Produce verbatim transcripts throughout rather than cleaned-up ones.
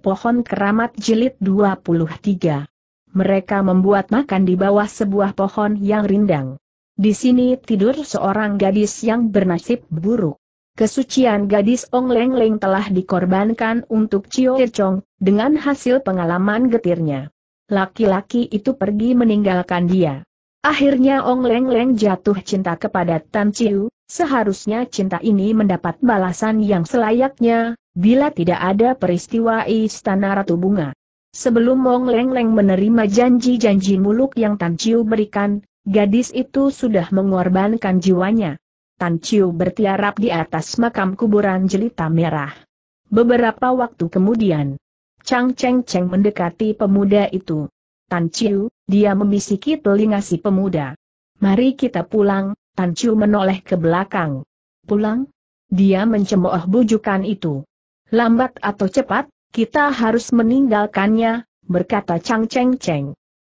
Pohon Keramat Jilid dua puluh tiga. Mereka membuat makan di bawah sebuah pohon yang rindang. Di sini tidur seorang gadis yang bernasib buruk. Kesucian gadis Ong Leng Leng telah dikorbankan untuk Cio Chong, dengan hasil pengalaman getirnya. Laki-laki itu pergi meninggalkan dia. Akhirnya Ong Leng Leng jatuh cinta kepada Tan Chiu, seharusnya cinta ini mendapat balasan yang selayaknya. Bila tidak ada peristiwa Istana Ratu Bunga. Sebelum Ong Leng Leng menerima janji-janji muluk yang Tan Chiu berikan, gadis itu sudah mengorbankan jiwanya. Tan Chiu bertiarap di atas makam kuburan jelita merah. Beberapa waktu kemudian, Chang Cheng Cheng mendekati pemuda itu. "Tan Chiu," dia membisiki telinga si pemuda. "Mari kita pulang." Tan Chiu menoleh ke belakang. "Pulang?" Dia mencemooh bujukan itu. "Lambat atau cepat, kita harus meninggalkannya," berkata Chang Cheng Cheng.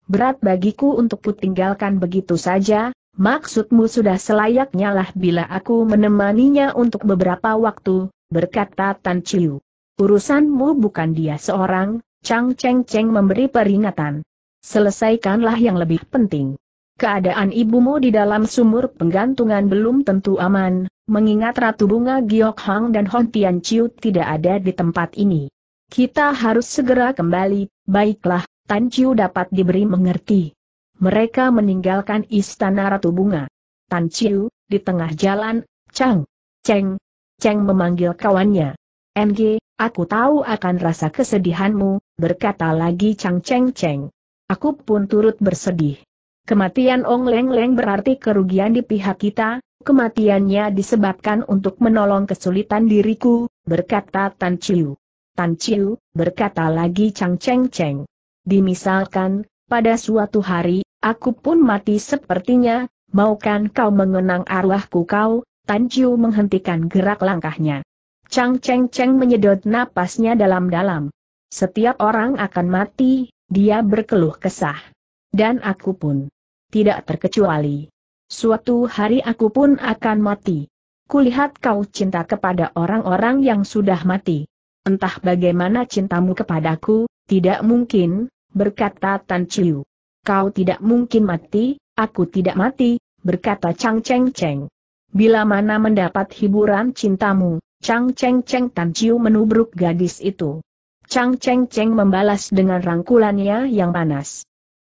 "Berat bagiku untuk kutinggalkan begitu saja, maksudmu sudah selayaknya lah bila aku menemaninya untuk beberapa waktu," berkata Tan Chiu. "Urusanmu bukan dia seorang," Chang Cheng Cheng memberi peringatan. "Selesaikanlah yang lebih penting. Keadaan ibumu di dalam sumur penggantungan belum tentu aman, mengingat Ratu Bunga Giok Hang dan Hon Tian Chiu tidak ada di tempat ini. Kita harus segera kembali." "Baiklah," Tan Chiu dapat diberi mengerti. Mereka meninggalkan Istana Ratu Bunga. Tan Chiu, di tengah jalan, Chang Cheng Cheng memanggil kawannya. "M G, aku tahu akan rasa kesedihanmu," berkata lagi Chang Cheng Cheng. "Aku pun turut bersedih. Kematian Ong Leng Leng berarti kerugian di pihak kita, kematiannya disebabkan untuk menolong kesulitan diriku," berkata Tan Chiu. "Tan Chiu," berkata lagi Chang Cheng Cheng. "Dimisalkan, pada suatu hari, aku pun mati sepertinya, maukan kau mengenang arwahku?" "Kau," Tan Chiu menghentikan gerak langkahnya. Chang Cheng Cheng menyedot napasnya dalam-dalam. "Setiap orang akan mati," dia berkeluh kesah. "Dan aku pun. Tidak terkecuali. Suatu hari aku pun akan mati. Kulihat kau cinta kepada orang-orang yang sudah mati. Entah bagaimana cintamu kepadaku, tidak mungkin," berkata Tan Chiu. "Kau tidak mungkin mati, aku tidak mati," berkata Chang Cheng Cheng. "Bila mana mendapat hiburan cintamu?" Chang Cheng Cheng. Tan Chiu menubruk gadis itu. Chang Cheng Cheng membalas dengan rangkulannya yang panas.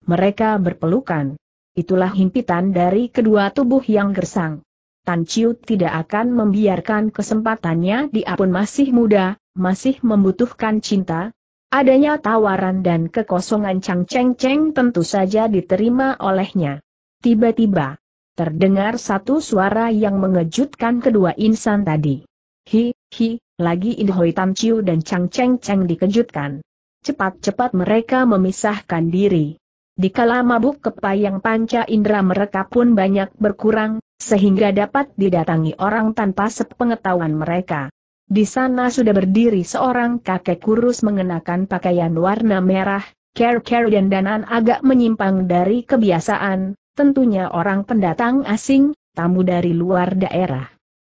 Mereka berpelukan. Itulah himpitan dari kedua tubuh yang gersang. Tan Chiu tidak akan membiarkan kesempatannya, dia pun masih muda, masih membutuhkan cinta. Adanya tawaran dan kekosongan Chang Cheng Cheng tentu saja diterima olehnya. Tiba-tiba, terdengar satu suara yang mengejutkan kedua insan tadi. "Hi, hi," lagi idhoi. Tan Chiu dan Chang Cheng Cheng dikejutkan. Cepat-cepat mereka memisahkan diri. Dikala mabuk kepayang panca indera mereka pun banyak berkurang, sehingga dapat didatangi orang tanpa sepengetahuan mereka. Di sana sudah berdiri seorang kakek kurus mengenakan pakaian warna merah, care-care dan danan agak menyimpang dari kebiasaan, tentunya orang pendatang asing, tamu dari luar daerah.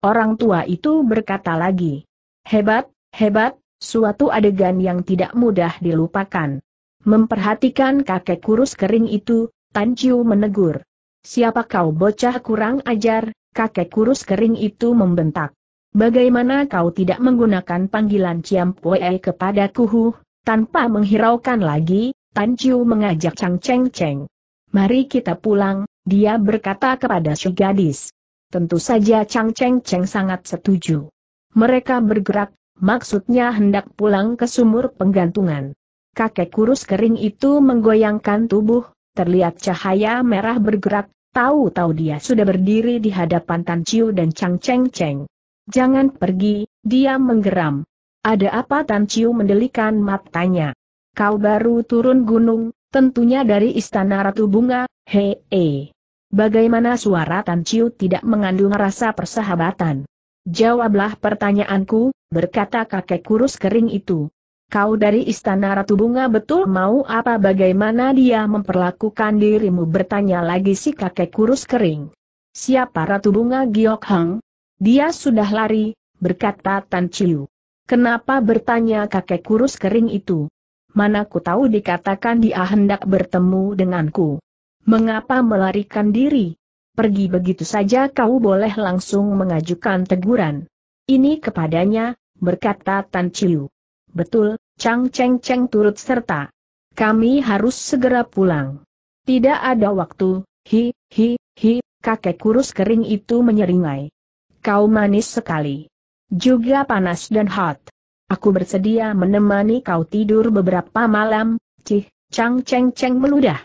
Orang tua itu berkata lagi, "Hebat, hebat, suatu adegan yang tidak mudah dilupakan." Memperhatikan kakek kurus kering itu, Tan Chiu menegur. "Siapa kau, bocah kurang ajar?" Kakek kurus kering itu membentak. "Bagaimana kau tidak menggunakan panggilan Ciam Pue kepadaku?" Huh? Tanpa menghiraukan lagi, Tan Chiu mengajak Chang Cheng Cheng. "Mari kita pulang," dia berkata kepada si gadis. Tentu saja Chang Cheng Cheng sangat setuju. Mereka bergerak, maksudnya hendak pulang ke sumur penggantungan. Kakek kurus kering itu menggoyangkan tubuh, terlihat cahaya merah bergerak, tahu-tahu dia sudah berdiri di hadapan Tan Chiu dan Chang Cheng Cheng. "Jangan pergi," dia menggeram. "Ada apa?" Tan Chiu mendelikan matanya. "Kau baru turun gunung, tentunya dari Istana Ratu Bunga, hee. He. Bagaimana?" Suara Tan Chiu tidak mengandung rasa persahabatan. "Jawablah pertanyaanku," berkata kakek kurus kering itu. "Kau dari Istana Ratu Bunga, betul? Mau apa? Bagaimana dia memperlakukan dirimu?" bertanya lagi si kakek kurus kering. "Siapa Ratu Bunga Giok Hang?" "Dia sudah lari," berkata Tan Chiu. Kenapa, bertanya kakek kurus kering itu? Mana ku tahu, dikatakan dia hendak bertemu denganku. Mengapa melarikan diri? Pergi begitu saja, kau boleh langsung mengajukan teguran. Ini kepadanya, berkata Tan Chiu. Betul, Chang Cheng Cheng turut serta. Kami harus segera pulang. Tidak ada waktu. Hi, hi, hi, kakek kurus kering itu menyeringai. Kau manis sekali. Juga panas dan hot. Aku bersedia menemani kau tidur beberapa malam. Cih, Chang Cheng Cheng meludah.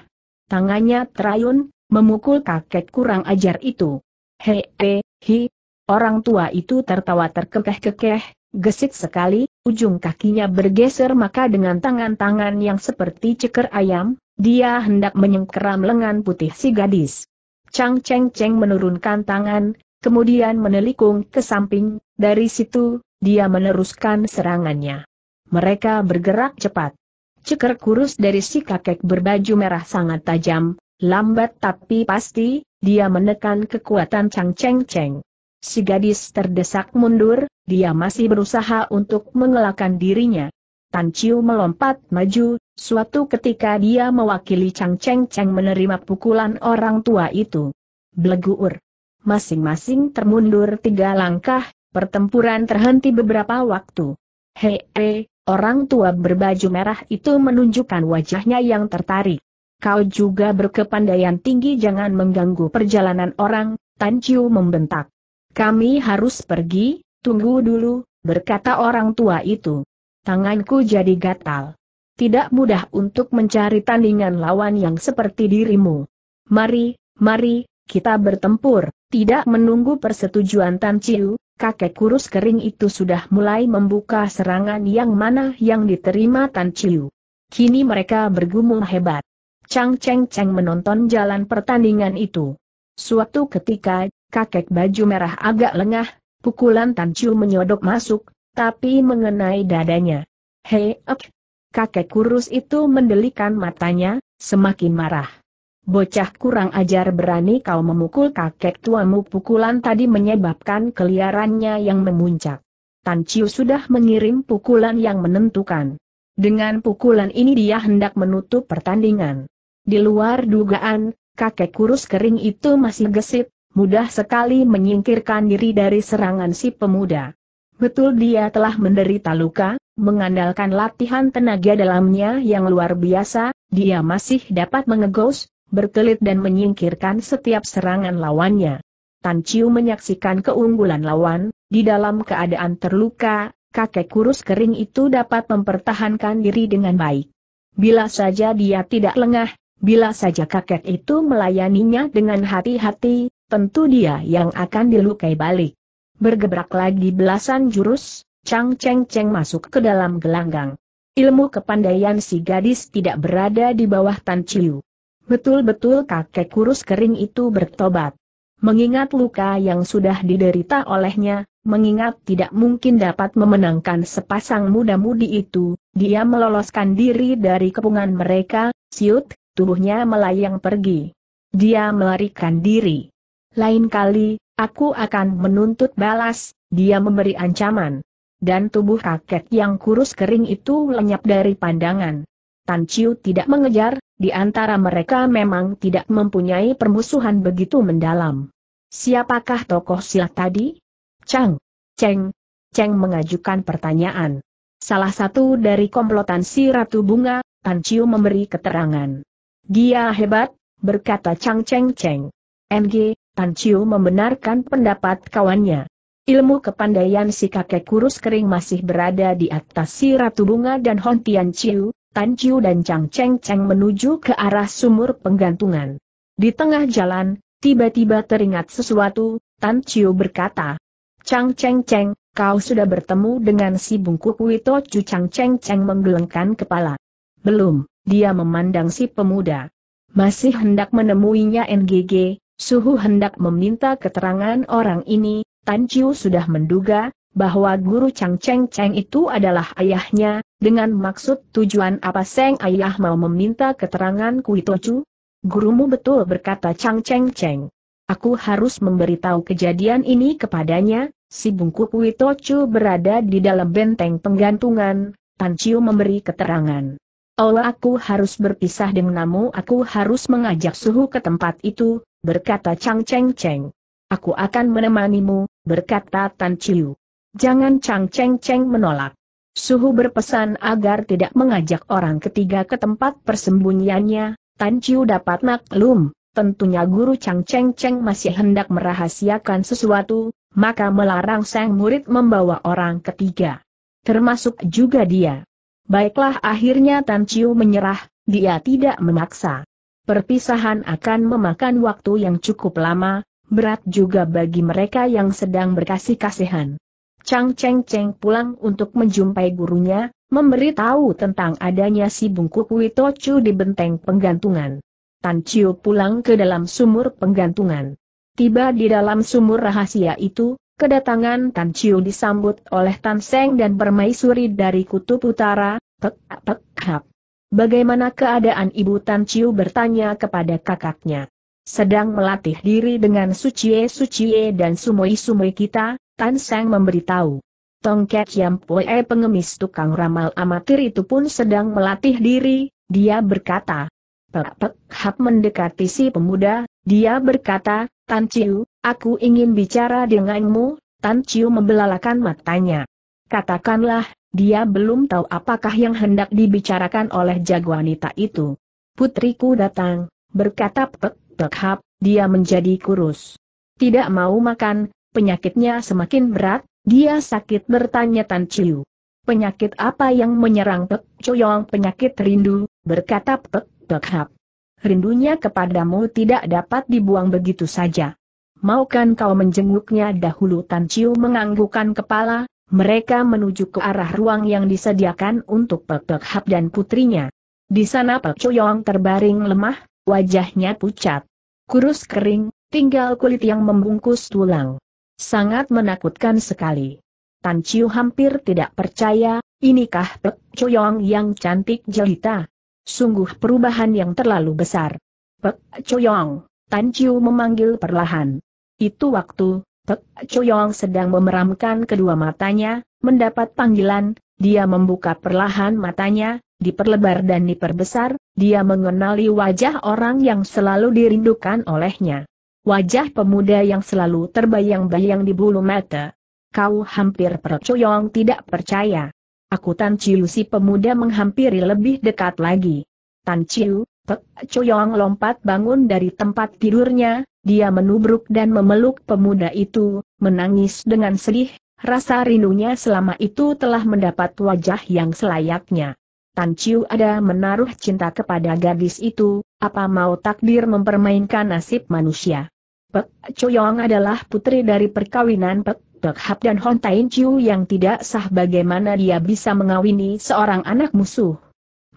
Tangannya terayun, memukul kakek kurang ajar itu. He, he, hi. Orang tua itu tertawa terkekeh-kekeh, gesit sekali, ujung kakinya bergeser, maka dengan tangan-tangan yang seperti ceker ayam, dia hendak menyengkeram lengan putih si gadis. Chang Cheng Cheng menurunkan tangan, kemudian menelikung ke samping, dari situ dia meneruskan serangannya. Mereka bergerak cepat. Ceker kurus dari si kakek berbaju merah sangat tajam, lambat tapi pasti, dia menekan kekuatan Chang Cheng Cheng. Si gadis terdesak mundur, dia masih berusaha untuk mengelakkan dirinya. Tan Chiu melompat maju, suatu ketika dia mewakili Chang Cheng Cheng menerima pukulan orang tua itu. Blegur. Masing-masing termundur tiga langkah. Pertempuran terhenti beberapa waktu. Hei, orang tua berbaju merah itu menunjukkan wajahnya yang tertarik. Kau juga berkepandaian tinggi, jangan mengganggu perjalanan orang, Tan Chiu membentak. Kami harus pergi, tunggu dulu, berkata orang tua itu. Tanganku jadi gatal. Tidak mudah untuk mencari tandingan lawan yang seperti dirimu. Mari, mari, kita bertempur. Tidak menunggu persetujuan Tan Chiu, kakek kurus kering itu sudah mulai membuka serangan yang mana yang diterima Tan Chiu. Kini mereka bergumul hebat. Chang Cheng Cheng menonton jalan pertandingan itu. Suatu ketika, kakek baju merah agak lengah, pukulan Tan Chiu menyodok masuk, tapi mengenai dadanya. Hei, up. Kakek kurus itu mendelikan matanya, semakin marah. Bocah kurang ajar, berani kau memukul kakek tuamu. Pukulan tadi menyebabkan keliarannya yang memuncak. Tan Chiu sudah mengirim pukulan yang menentukan. Dengan pukulan ini dia hendak menutup pertandingan. Di luar dugaan, kakek kurus kering itu masih gesit, mudah sekali menyingkirkan diri dari serangan si pemuda. Betul, dia telah menderita luka, mengandalkan latihan tenaga dalamnya yang luar biasa, dia masih dapat mengegos, berkelit dan menyingkirkan setiap serangan lawannya. Tan Chiu menyaksikan keunggulan lawan, di dalam keadaan terluka, kakek kurus kering itu dapat mempertahankan diri dengan baik. Bila saja dia tidak lengah, bila saja kakek itu melayaninya dengan hati-hati, tentu dia yang akan dilukai balik. Bergebrak lagi belasan jurus, Chang Cheng Cheng masuk ke dalam gelanggang. Ilmu kepandaian si gadis tidak berada di bawah Tan Chiu. Betul-betul kakek kurus kering itu bertobat. Mengingat luka yang sudah diderita olehnya, mengingat tidak mungkin dapat memenangkan sepasang muda-mudi itu, dia meloloskan diri dari kepungan mereka, siut, tubuhnya melayang pergi. Dia melarikan diri. Lain kali, aku akan menuntut balas, dia memberi ancaman. Dan tubuh kakek yang kurus kering itu lenyap dari pandangan. Tan Chiu tidak mengejar, di antara mereka memang tidak mempunyai permusuhan begitu mendalam. Siapakah tokoh silat tadi? Chang Cheng Cheng mengajukan pertanyaan. Salah satu dari komplotan si Ratu Bunga, Tan Chiu memberi keterangan. Dia hebat, berkata Chang Cheng Cheng. Ng, Tan Chiu membenarkan pendapat kawannya. Ilmu kepandaian si kakek kurus kering masih berada di atas si Ratu Bunga dan Hon Tian Chiu. Tan Chiu dan Chang Cheng Cheng menuju ke arah sumur penggantungan. Di tengah jalan, tiba-tiba teringat sesuatu, Tan Chiu berkata, Chang Cheng Cheng, kau sudah bertemu dengan si bungkuk Witocu? Chang Cheng Cheng menggelengkan kepala. Belum, dia memandang si pemuda. Masih hendak menemuinya. N G G, suhu hendak meminta keterangan orang ini. Tan Chiu sudah menduga bahwa guru Chang Cheng Cheng itu adalah ayahnya, dengan maksud tujuan apa Seng ayah mau meminta keterangan Kuitocu? Gurumu, betul, berkata Chang Cheng Cheng. Aku harus memberitahu kejadian ini kepadanya, si Bungku Witocu berada di dalam benteng penggantungan, Pan Ciu memberi keterangan. Oh, aku harus berpisah denganmu, aku harus mengajak Suhu ke tempat itu, berkata Chang Cheng Cheng. Aku akan menemanimu, berkata Tan Ciu. Jangan, Chang Cheng Cheng menolak. Suhu berpesan agar tidak mengajak orang ketiga ke tempat persembunyiannya, Tan Ciu dapat maklum. Tentunya guru Chang Cheng Cheng masih hendak merahasiakan sesuatu, maka melarang sang murid membawa orang ketiga, termasuk juga dia. Baiklah, akhirnya Tan Ciu menyerah, dia tidak memaksa. Perpisahan akan memakan waktu yang cukup lama, berat juga bagi mereka yang sedang berkasih kasihan. Chang Cheng Cheng pulang untuk menjumpai gurunya, memberitahu tentang adanya si Bungku Witocu di benteng penggantungan. Tan Ciu pulang ke dalam sumur penggantungan. Tiba di dalam sumur rahasia itu, kedatangan Tan Ciu disambut oleh Tan Seng dan permaisuri dari Kutub Utara. Pek, pek, hap. Bagaimana keadaan ibu? Tan Ciu bertanya kepada kakaknya. Sedang melatih diri dengan sucie-sucie dan sumoi-sumoi kita, Tan Seng memberitahu. Tongket Yam Poe, pengemis tukang ramal amatir itu pun sedang melatih diri, dia berkata. Pek Hap mendekati si pemuda, dia berkata, Tan Ciu, aku ingin bicara denganmu. Tan Ciu membelalakan matanya. Katakanlah, dia belum tahu apakah yang hendak dibicarakan oleh jagoanita itu. Putriku datang, berkata Pek Pek Hap, dia menjadi kurus. Tidak mau makan, penyakitnya semakin berat, dia sakit, bertanya Tan Ciu. Penyakit apa yang menyerang Pek Coyong? Penyakit rindu, berkata Pek Pek Hap. Rindunya kepadamu tidak dapat dibuang begitu saja. Maukan kau menjenguknya dahulu? Tan Ciu menganggukkan kepala, mereka menuju ke arah ruang yang disediakan untuk Pek Pek Hap dan putrinya. Di sana Pek Coyong terbaring lemah, wajahnya pucat, kurus kering, tinggal kulit yang membungkus tulang. Sangat menakutkan sekali. Tan Ciu hampir tidak percaya, inikah Pek Coyong yang cantik jelita? Sungguh perubahan yang terlalu besar. Pek Coyong, Tan Ciu memanggil perlahan. Itu waktu, Pek Coyong sedang memeramkan kedua matanya, mendapat panggilan, dia membuka perlahan matanya, diperlebar dan diperbesar, dia mengenali wajah orang yang selalu dirindukan olehnya. Wajah pemuda yang selalu terbayang-bayang di bulu mata. Kau hampir? Pek Coyong tidak percaya. Aku Tan Ciu. Si pemuda menghampiri lebih dekat lagi. Tan Ciu, Pek Coyong lompat bangun dari tempat tidurnya, dia menubruk dan memeluk pemuda itu, menangis dengan sedih, rasa rindunya selama itu telah mendapat wajah yang selayaknya. Tan Ciu ada menaruh cinta kepada gadis itu, apa mau takdir mempermainkan nasib manusia. Pek Coyong adalah putri dari perkawinan Pek Pek Hap dan Hon Tain Ciu yang tidak sah. Bagaimana dia bisa mengawini seorang anak musuh?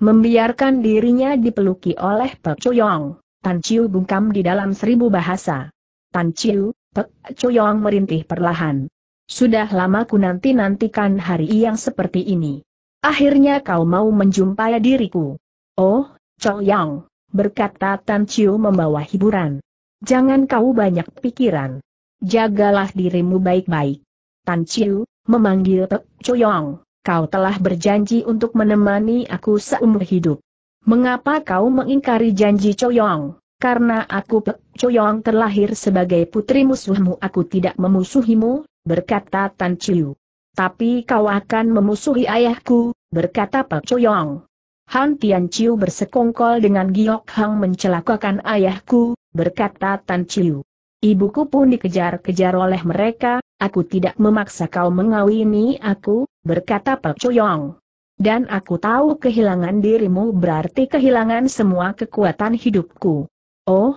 Membiarkan dirinya dipeluki oleh Pek Coyong, Tan Ciu bungkam di dalam seribu bahasa. Tan Ciu, Pek Coyong merintih perlahan. Sudah lama ku nanti-nantikan hari yang seperti ini. Akhirnya kau mau menjumpai diriku. Oh, Coyong, berkata Tan Ciu membawa hiburan. Jangan kau banyak pikiran. Jagalah dirimu baik-baik. Tan Ciu memanggil Pek Coyong, kau telah berjanji untuk menemani aku seumur hidup. Mengapa kau mengingkari janji, Coyong? Karena aku Pek Coyong terlahir sebagai putri musuhmu. Aku tidak memusuhimu, berkata Tan Ciu. Tapi kau akan memusuhi ayahku, berkata Pek Coyong. Han Tian Ciu bersekongkol dengan Giok Hang mencelakakan ayahku, berkata Tan Ciu. Ibuku pun dikejar-kejar oleh mereka. Aku tidak memaksa kau mengawini aku, berkata Pek Coyong. Dan aku tahu kehilangan dirimu berarti kehilangan semua kekuatan hidupku. Oh,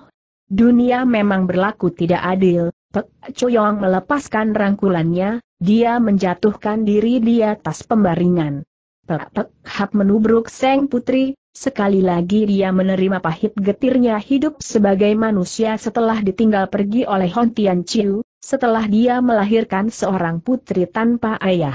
dunia memang berlaku tidak adil. Pek Coyong melepaskan rangkulannya, dia menjatuhkan diri di atas pembaringan. Pek Pek Hap menubruk sang putri. Sekali lagi dia menerima pahit getirnya hidup sebagai manusia setelah ditinggal pergi oleh Hon Tian Ciu, setelah dia melahirkan seorang putri tanpa ayah.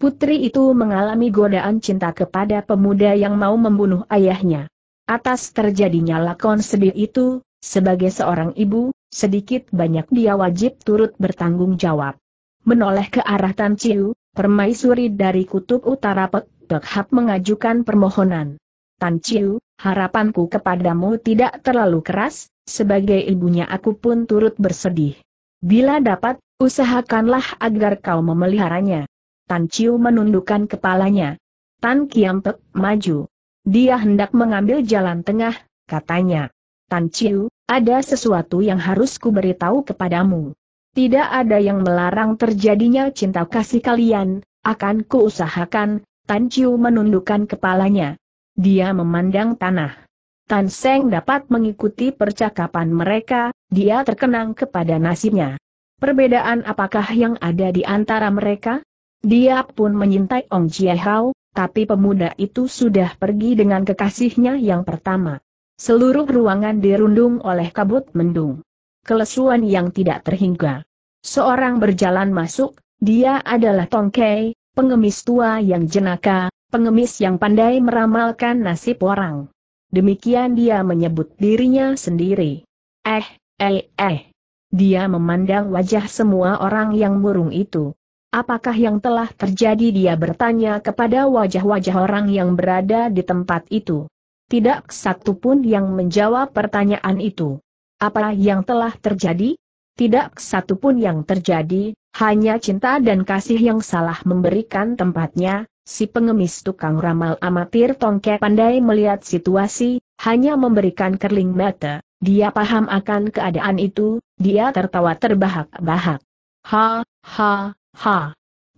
Putri itu mengalami godaan cinta kepada pemuda yang mau membunuh ayahnya. Atas terjadinya lakon sedih itu, sebagai seorang ibu, sedikit banyak dia wajib turut bertanggung jawab. Menoleh ke arah Tan Chiu, permaisuri dari kutub utara Pek Pek Hap mengajukan permohonan. Tan Chiu, harapanku kepadamu tidak terlalu keras, sebagai ibunya aku pun turut bersedih. Bila dapat, usahakanlah agar kau memeliharanya. Tan Chiu menundukkan kepalanya. Tan Kiam Pek maju. Dia hendak mengambil jalan tengah, katanya. Tan Chiu, ada sesuatu yang harus kuberitahu kepadamu. Tidak ada yang melarang terjadinya cinta kasih kalian, akan kuusahakan. Tan Chiu menundukkan kepalanya. Dia memandang tanah. Tan Seng dapat mengikuti percakapan mereka, dia terkenang kepada nasibnya. Perbedaan apakah yang ada di antara mereka? Dia pun menyintai Ong Jiehao, tapi pemuda itu sudah pergi dengan kekasihnya yang pertama. Seluruh ruangan dirundung oleh kabut mendung. Kelesuan yang tidak terhingga. Seorang berjalan masuk, dia adalah Tong Kei, pengemis tua yang jenaka. Pengemis yang pandai meramalkan nasib orang. Demikian dia menyebut dirinya sendiri. Eh, eh, eh. Dia memandang wajah semua orang yang murung itu. Apakah yang telah terjadi? Dia bertanya kepada wajah-wajah orang yang berada di tempat itu. Tidak satupun yang menjawab pertanyaan itu. Apa yang telah terjadi? Tidak satupun yang terjadi, hanya cinta dan kasih yang salah memberikan tempatnya. Si pengemis tukang ramal amatir Tong Kei pandai melihat situasi, hanya memberikan kerling mata. Dia paham akan keadaan itu, dia tertawa terbahak-bahak. Ha, ha, ha.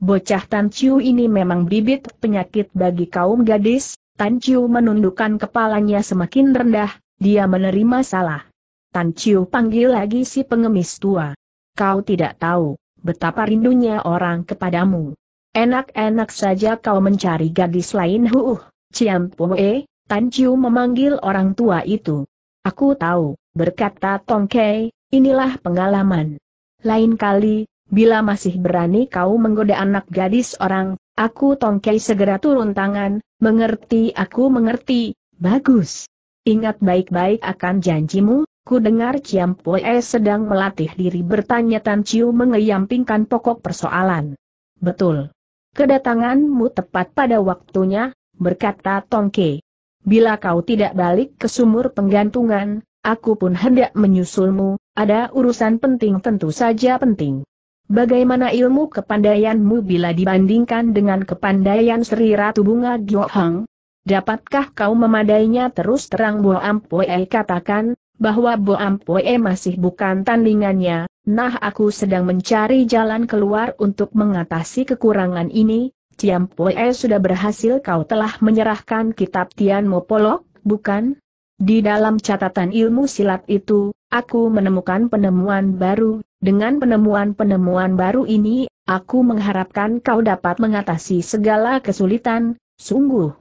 Bocah Tan Chiu ini memang bibit penyakit bagi kaum gadis. Tan Chiu menundukkan kepalanya semakin rendah, dia menerima salah. Tan Chiu panggil lagi si pengemis tua. Kau tidak tahu betapa rindunya orang kepadamu. Enak-enak saja kau mencari gadis lain. Huuh, Ciam Poe, Tan Chiu memanggil orang tua itu. Aku tahu, berkata Tong Kei, inilah pengalaman. Lain kali, bila masih berani kau menggoda anak gadis orang, aku Tong Kei segera turun tangan. Mengerti? Aku mengerti, bagus. Ingat baik-baik akan janjimu. Ku dengar Ciam Poe sedang melatih diri, bertanya Tan Chiu mengeyampingkan pokok persoalan. Betul. Kedatanganmu tepat pada waktunya, berkata Tong Kei. Bila kau tidak balik ke sumur penggantungan, aku pun hendak menyusulmu, ada urusan penting. Tentu saja penting. Bagaimana ilmu kepandaianmu bila dibandingkan dengan kepandaian Sri Ratu Bunga Gyohang? Dapatkah kau memadainya? Terus terang Bo Ampoe katakan, bahwa Bo Ampoe masih bukan tandingannya. Nah, aku sedang mencari jalan keluar untuk mengatasi kekurangan ini. Ciam Poe sudah berhasil. Kau telah menyerahkan kitab Tian Mo Polok, bukan? Di dalam catatan ilmu silat itu, aku menemukan penemuan baru. Dengan penemuan-penemuan baru ini, aku mengharapkan kau dapat mengatasi segala kesulitan. Sungguh,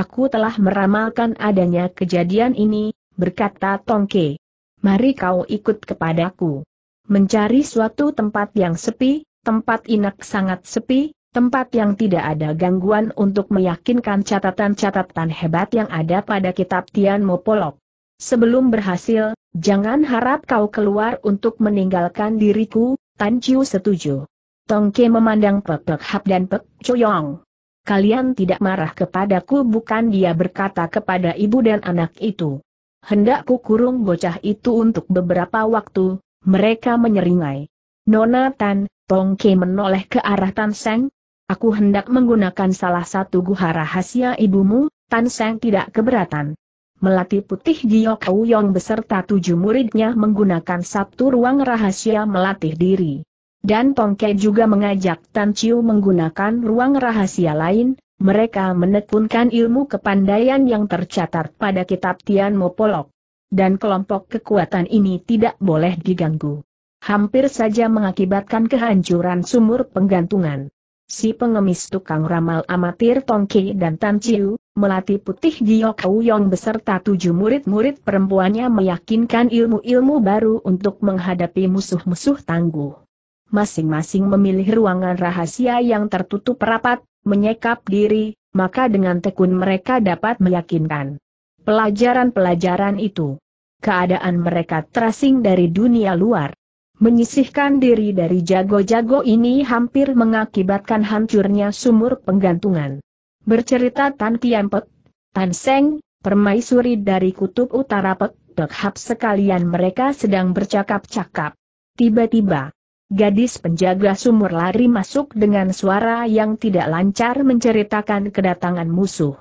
aku telah meramalkan adanya kejadian ini, berkata Tong Kei. Mari kau ikut kepadaku. Mencari suatu tempat yang sepi, tempat inak sangat sepi, tempat yang tidak ada gangguan untuk meyakinkan catatan-catatan hebat yang ada pada kitab Tian Mo Polok. Sebelum berhasil, jangan harap kau keluar untuk meninggalkan diriku. Tan Chiu setuju. Tong Kei memandang Pek Pek Hap dan Pek Choyong. Kalian tidak marah kepadaku bukan? Dia berkata kepada ibu dan anak itu. Hendak kukurung bocah itu untuk beberapa waktu. Mereka menyeringai. Nona Tan, Tong Kei menoleh ke arah Tan Seng. Aku hendak menggunakan salah satu gua rahasia ibumu. Tan Seng tidak keberatan. Melati Putih Giok Aoyong beserta tujuh muridnya menggunakan satu ruang rahasia melatih diri. Dan Tong Kei juga mengajak Tan Chiu menggunakan ruang rahasia lain. Mereka menekunkan ilmu kepandaian yang tercatat pada kitab Tian Mo Polok. Dan kelompok kekuatan ini tidak boleh diganggu. Hampir saja mengakibatkan kehancuran sumur penggantungan. Si pengemis tukang ramal amatir Tong Kei dan Tan Chiu, Melati Putih Giok Aoyong beserta tujuh murid-murid perempuannya meyakinkan ilmu-ilmu baru untuk menghadapi musuh-musuh tangguh. Masing-masing memilih ruangan rahasia yang tertutup rapat, menyekap diri, maka dengan tekun mereka dapat meyakinkan pelajaran-pelajaran itu. Keadaan mereka terasing dari dunia luar. Menyisihkan diri dari jago-jago ini hampir mengakibatkan hancurnya sumur penggantungan. Bercerita Tan Kiampet, Tan Seng, permaisuri dari kutub utara Pek Tok Hap sekalian mereka sedang bercakap-cakap. Tiba-tiba, gadis penjaga sumur lari masuk dengan suara yang tidak lancar menceritakan kedatangan musuh.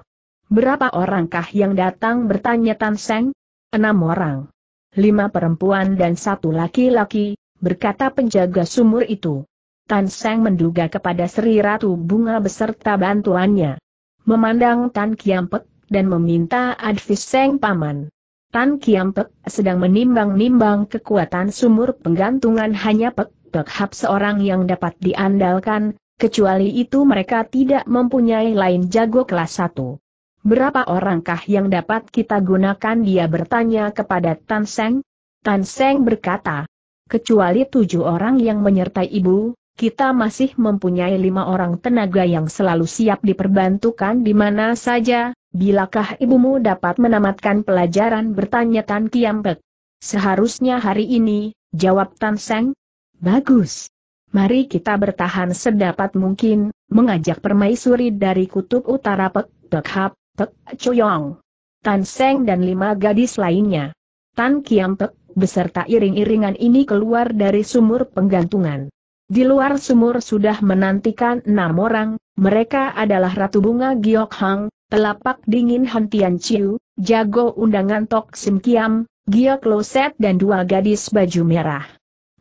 Berapa orangkah yang datang? Bertanya Tan Seng. Enam orang. Lima perempuan dan satu laki-laki, berkata penjaga sumur itu. Tan Seng menduga kepada Sri Ratu Bunga beserta bantuannya. Memandang Tan Kiampet dan meminta advis Seng Paman. Tan Kiampet sedang menimbang-nimbang kekuatan sumur penggantungan hanya Pek Tok Hap seorang yang dapat diandalkan, kecuali itu mereka tidak mempunyai lain jago kelas satu. Berapa orangkah yang dapat kita gunakan? Dia bertanya kepada Tan Seng. Tan Seng berkata, kecuali tujuh orang yang menyertai ibu, kita masih mempunyai lima orang tenaga yang selalu siap diperbantukan di mana saja. Bilakah ibumu dapat menamatkan pelajaran? Bertanya Tan Kiampet. Seharusnya hari ini, jawab Tan Seng. Bagus. Mari kita bertahan sedapat mungkin, mengajak permaisuri dari kutub utara Pek Tok Hap, Pek Choyong, Tan Seng dan lima gadis lainnya. Tan Kiampet beserta iring-iringan ini keluar dari sumur penggantungan. Di luar sumur sudah menantikan enam orang. Mereka adalah Ratu Bunga Giok Hang, Telapak Dingin Han Tian Chiu, jago undangan Tok Sim Kiam, Giok Loset dan dua gadis baju merah.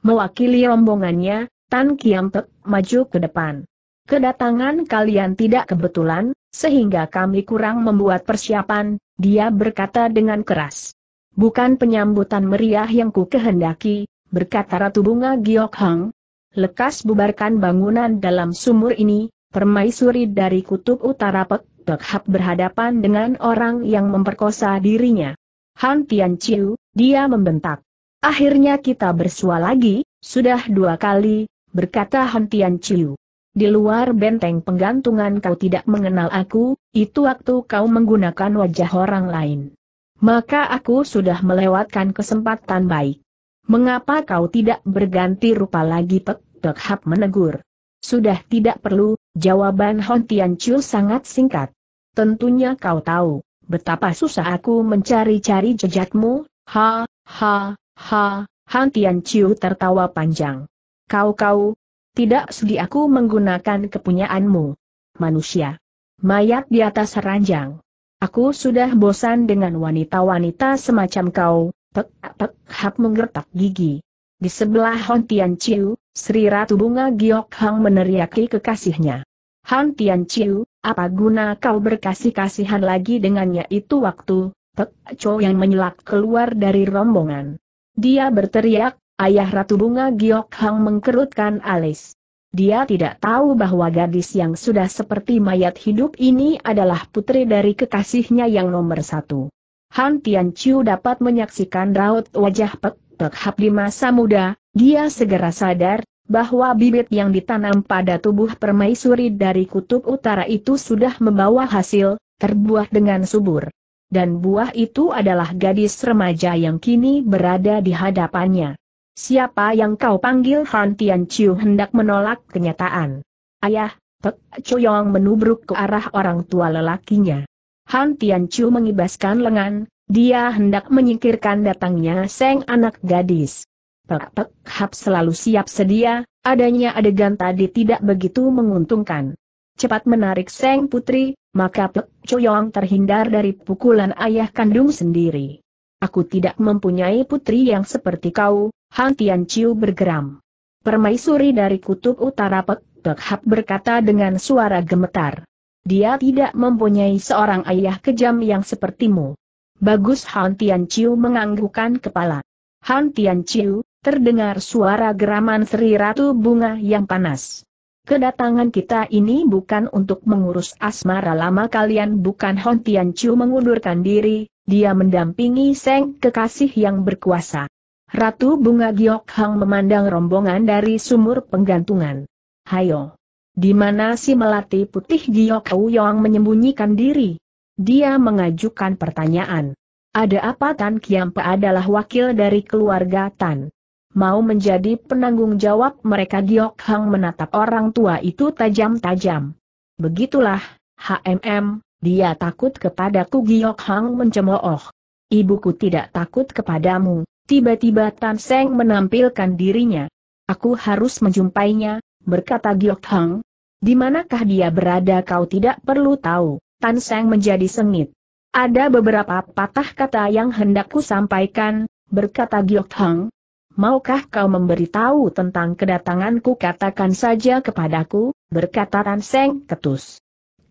Mewakili rombongannya, Tan Kiampet maju ke depan. Kedatangan kalian tidak kebetulan, sehingga kami kurang membuat persiapan, dia berkata dengan keras. Bukan penyambutan meriah yang ku kehendaki, berkata Ratu Bunga Giok Hang. Lekas bubarkan bangunan dalam sumur ini, permaisuri dari kutub utara Pek Tok Hap berhadapan dengan orang yang memperkosa dirinya. Han Tian Chiu, dia membentak. Akhirnya kita bersua lagi, sudah dua kali, berkata Han Tian Chiu. Di luar benteng penggantungan kau tidak mengenal aku, itu waktu kau menggunakan wajah orang lain. Maka aku sudah melewatkan kesempatan baik. Mengapa kau tidak berganti rupa lagi? Pek Tok Hap menegur. Sudah tidak perlu, jawaban Han Tian Chiu sangat singkat. Tentunya kau tahu, betapa susah aku mencari-cari jejakmu. Ha, ha, ha, Han Tian Chiu tertawa panjang. Kau-kau. Tidak sudi aku menggunakan kepunyaanmu. Manusia. Mayat di atas ranjang. Aku sudah bosan dengan wanita-wanita semacam kau. Pek Tok Hap menggertak gigi. Di sebelah Han Tian Chiu, Sri Ratu Bunga Giok Hang meneriaki kekasihnya. Han Tian Chiu, apa guna kau berkasih-kasihan lagi dengannya? Itu waktu Pek Chow yang menyelak keluar dari rombongan. Dia berteriak. Ayah Ratu Bunga Giok Hang mengkerutkan alis. Dia tidak tahu bahwa gadis yang sudah seperti mayat hidup ini adalah putri dari kekasihnya yang nomor satu. Han Tian Chiu dapat menyaksikan raut wajah Pek Tok Hap di masa muda. Dia segera sadar bahwa bibit yang ditanam pada tubuh permaisuri dari kutub utara itu sudah membawa hasil, terbuah dengan subur. Dan buah itu adalah gadis remaja yang kini berada di hadapannya. Siapa yang kau panggil? Han Tian Chiu hendak menolak kenyataan. Ayah, Pek Choyong menubruk ke arah orang tua lelakinya. Han Tian Chiu mengibaskan lengan, dia hendak menyingkirkan datangnya sang anak gadis. Pek Tok Hap selalu siap sedia, adanya adegan tadi tidak begitu menguntungkan. Cepat menarik sang putri, maka Pek Choyong terhindar dari pukulan ayah kandung sendiri. Aku tidak mempunyai putri yang seperti kau. Han Tian Chiu bergeram. Permaisuri dari kutub utara Pek Tok Hap berkata dengan suara gemetar. Dia tidak mempunyai seorang ayah kejam yang sepertimu. Bagus. Han Tian Chiu menganggukkan kepala. Han Tian Chiu, terdengar suara geraman Sri Ratu Bunga yang panas. Kedatangan kita ini bukan untuk mengurus asmara lama kalian, bukan? Han Tian Chiu mengundurkan diri, dia mendampingi sang kekasih yang berkuasa. Ratu Bunga Giok Hang memandang rombongan dari sumur penggantungan. Hayo. Di mana si melati putih Giok Uyong menyembunyikan diri? Dia mengajukan pertanyaan. Ada apa? Tan Kiampet adalah wakil dari keluarga Tan. mau menjadi penanggung jawab mereka. Giok Hang menatap orang tua itu tajam-tajam. Begitulah, hmm, dia takut kepadaku. Giok Hang mencemooh. Ibuku tidak takut kepadamu. Tiba-tiba Tan Seng menampilkan dirinya. Aku harus menjumpainya, berkata Giok Hang. Di manakah dia berada kau tidak perlu tahu. Tan Seng menjadi sengit. Ada beberapa patah kata yang hendakku sampaikan, berkata Giok Hang. Maukah kau memberitahu tentang kedatanganku? Katakan saja kepadaku, berkata Tan Seng ketus.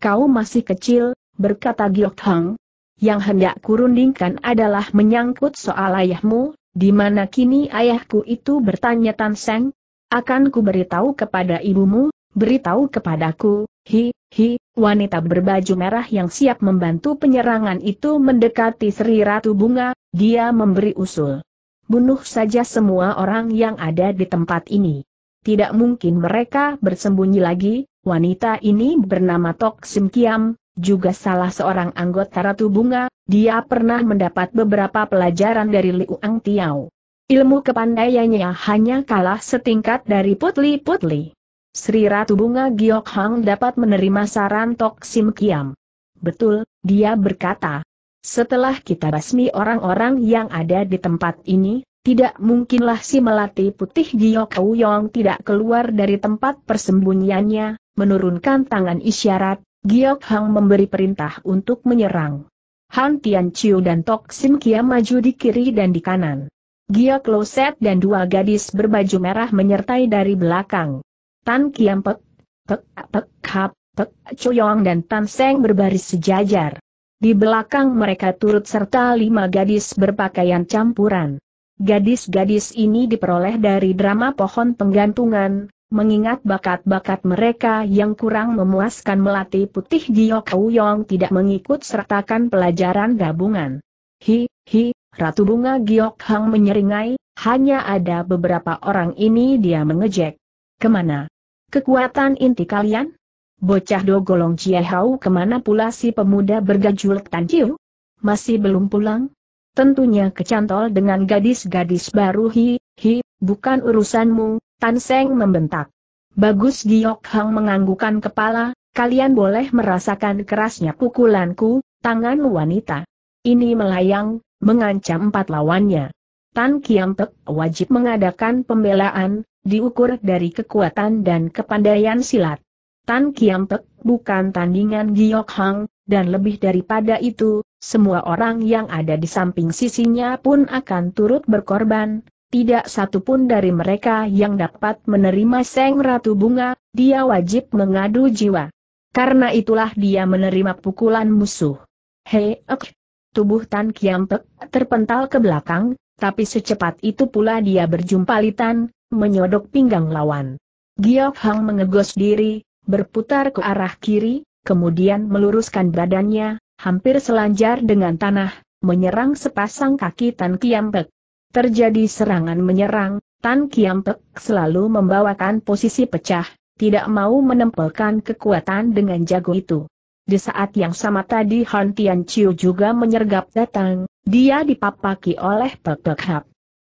Kau masih kecil, berkata Giok Hang. Yang hendak kurundingkan adalah menyangkut soal ayahmu, di mana kini ayahku itu, bertanya Tan Seng. Akan ku beritahu kepada ibumu, beritahu kepadaku, hi, hi. Wanita berbaju merah yang siap membantu penyerangan itu mendekati Sri Ratu Bunga, dia memberi usul. Bunuh saja semua orang yang ada di tempat ini. Tidak mungkin mereka bersembunyi lagi. Wanita ini bernama Tok Sim Kiam, juga salah seorang anggota Ratu Bunga. Dia pernah mendapat beberapa pelajaran dari Liuang Tiao. Ilmu kepandaiannya hanya kalah setingkat dari putli-putli. Sri Ratu Bunga. Giok Hang dapat menerima saran Tok Sim Kiam. Betul, dia berkata. Setelah kita basmi orang-orang yang ada di tempat ini, tidak mungkinlah si melati putih Giok Uyong tidak keluar dari tempat persembunyiannya. Menurunkan tangan isyarat, Giok Hang memberi perintah untuk menyerang. Han Tian Chiu dan Tok Sim Kiam maju di kiri dan di kanan. Giok Lo Set dan dua gadis berbaju merah menyertai dari belakang. Tan Kiam Pek, Pek, Pek, Hap, Pek, Choyong dan Tan Seng berbaris sejajar. Di belakang mereka turut serta lima gadis berpakaian campuran. Gadis-gadis ini diperoleh dari drama Pohon Penggantungan, mengingat bakat-bakat mereka yang kurang memuaskan melati putih Giok Uyong tidak mengikut sertakan pelajaran gabungan. Hi, hi, Ratu Bunga. Giok Hang menyeringai, hanya ada beberapa orang ini, dia mengejek. Kemana kekuatan inti kalian? Bocah Do Golong Ciehau, kemana pula si pemuda bergajul Tan Chiu? Masih belum pulang? Tentunya kecantol dengan gadis-gadis baru. Hi, hi, bukan urusanmu, Tan Seng membentak. Bagus, Giok Hang menganggukkan kepala, kalian boleh merasakan kerasnya pukulanku, tangan wanita. Ini melayang, mengancam empat lawannya. Tan Kiam Pek wajib mengadakan pembelaan, diukur dari kekuatan dan kepandaian silat. Tan Kiam Pek bukan tandingan Giok Hang, dan lebih daripada itu, semua orang yang ada di samping sisinya pun akan turut berkorban. Tidak satupun dari mereka yang dapat menerima Seng Ratu Bunga, dia wajib mengadu jiwa. Karena itulah dia menerima pukulan musuh. Hei, ek. Tubuh Tan Kiam Pek terpental ke belakang, tapi secepat itu pula dia berjumpa litan, menyodok pinggang lawan. Giok Hang mengegos diri, berputar ke arah kiri, kemudian meluruskan badannya, hampir selanjar dengan tanah, menyerang sepasang kaki Tan Kiam Pek. Terjadi serangan menyerang, Tan Kiam Pek selalu membawakan posisi pecah, tidak mau menempelkan kekuatan dengan jago itu. Di saat yang sama tadi Han Tian Chiu juga menyergap datang, dia dipapaki oleh Pek Pek Hap.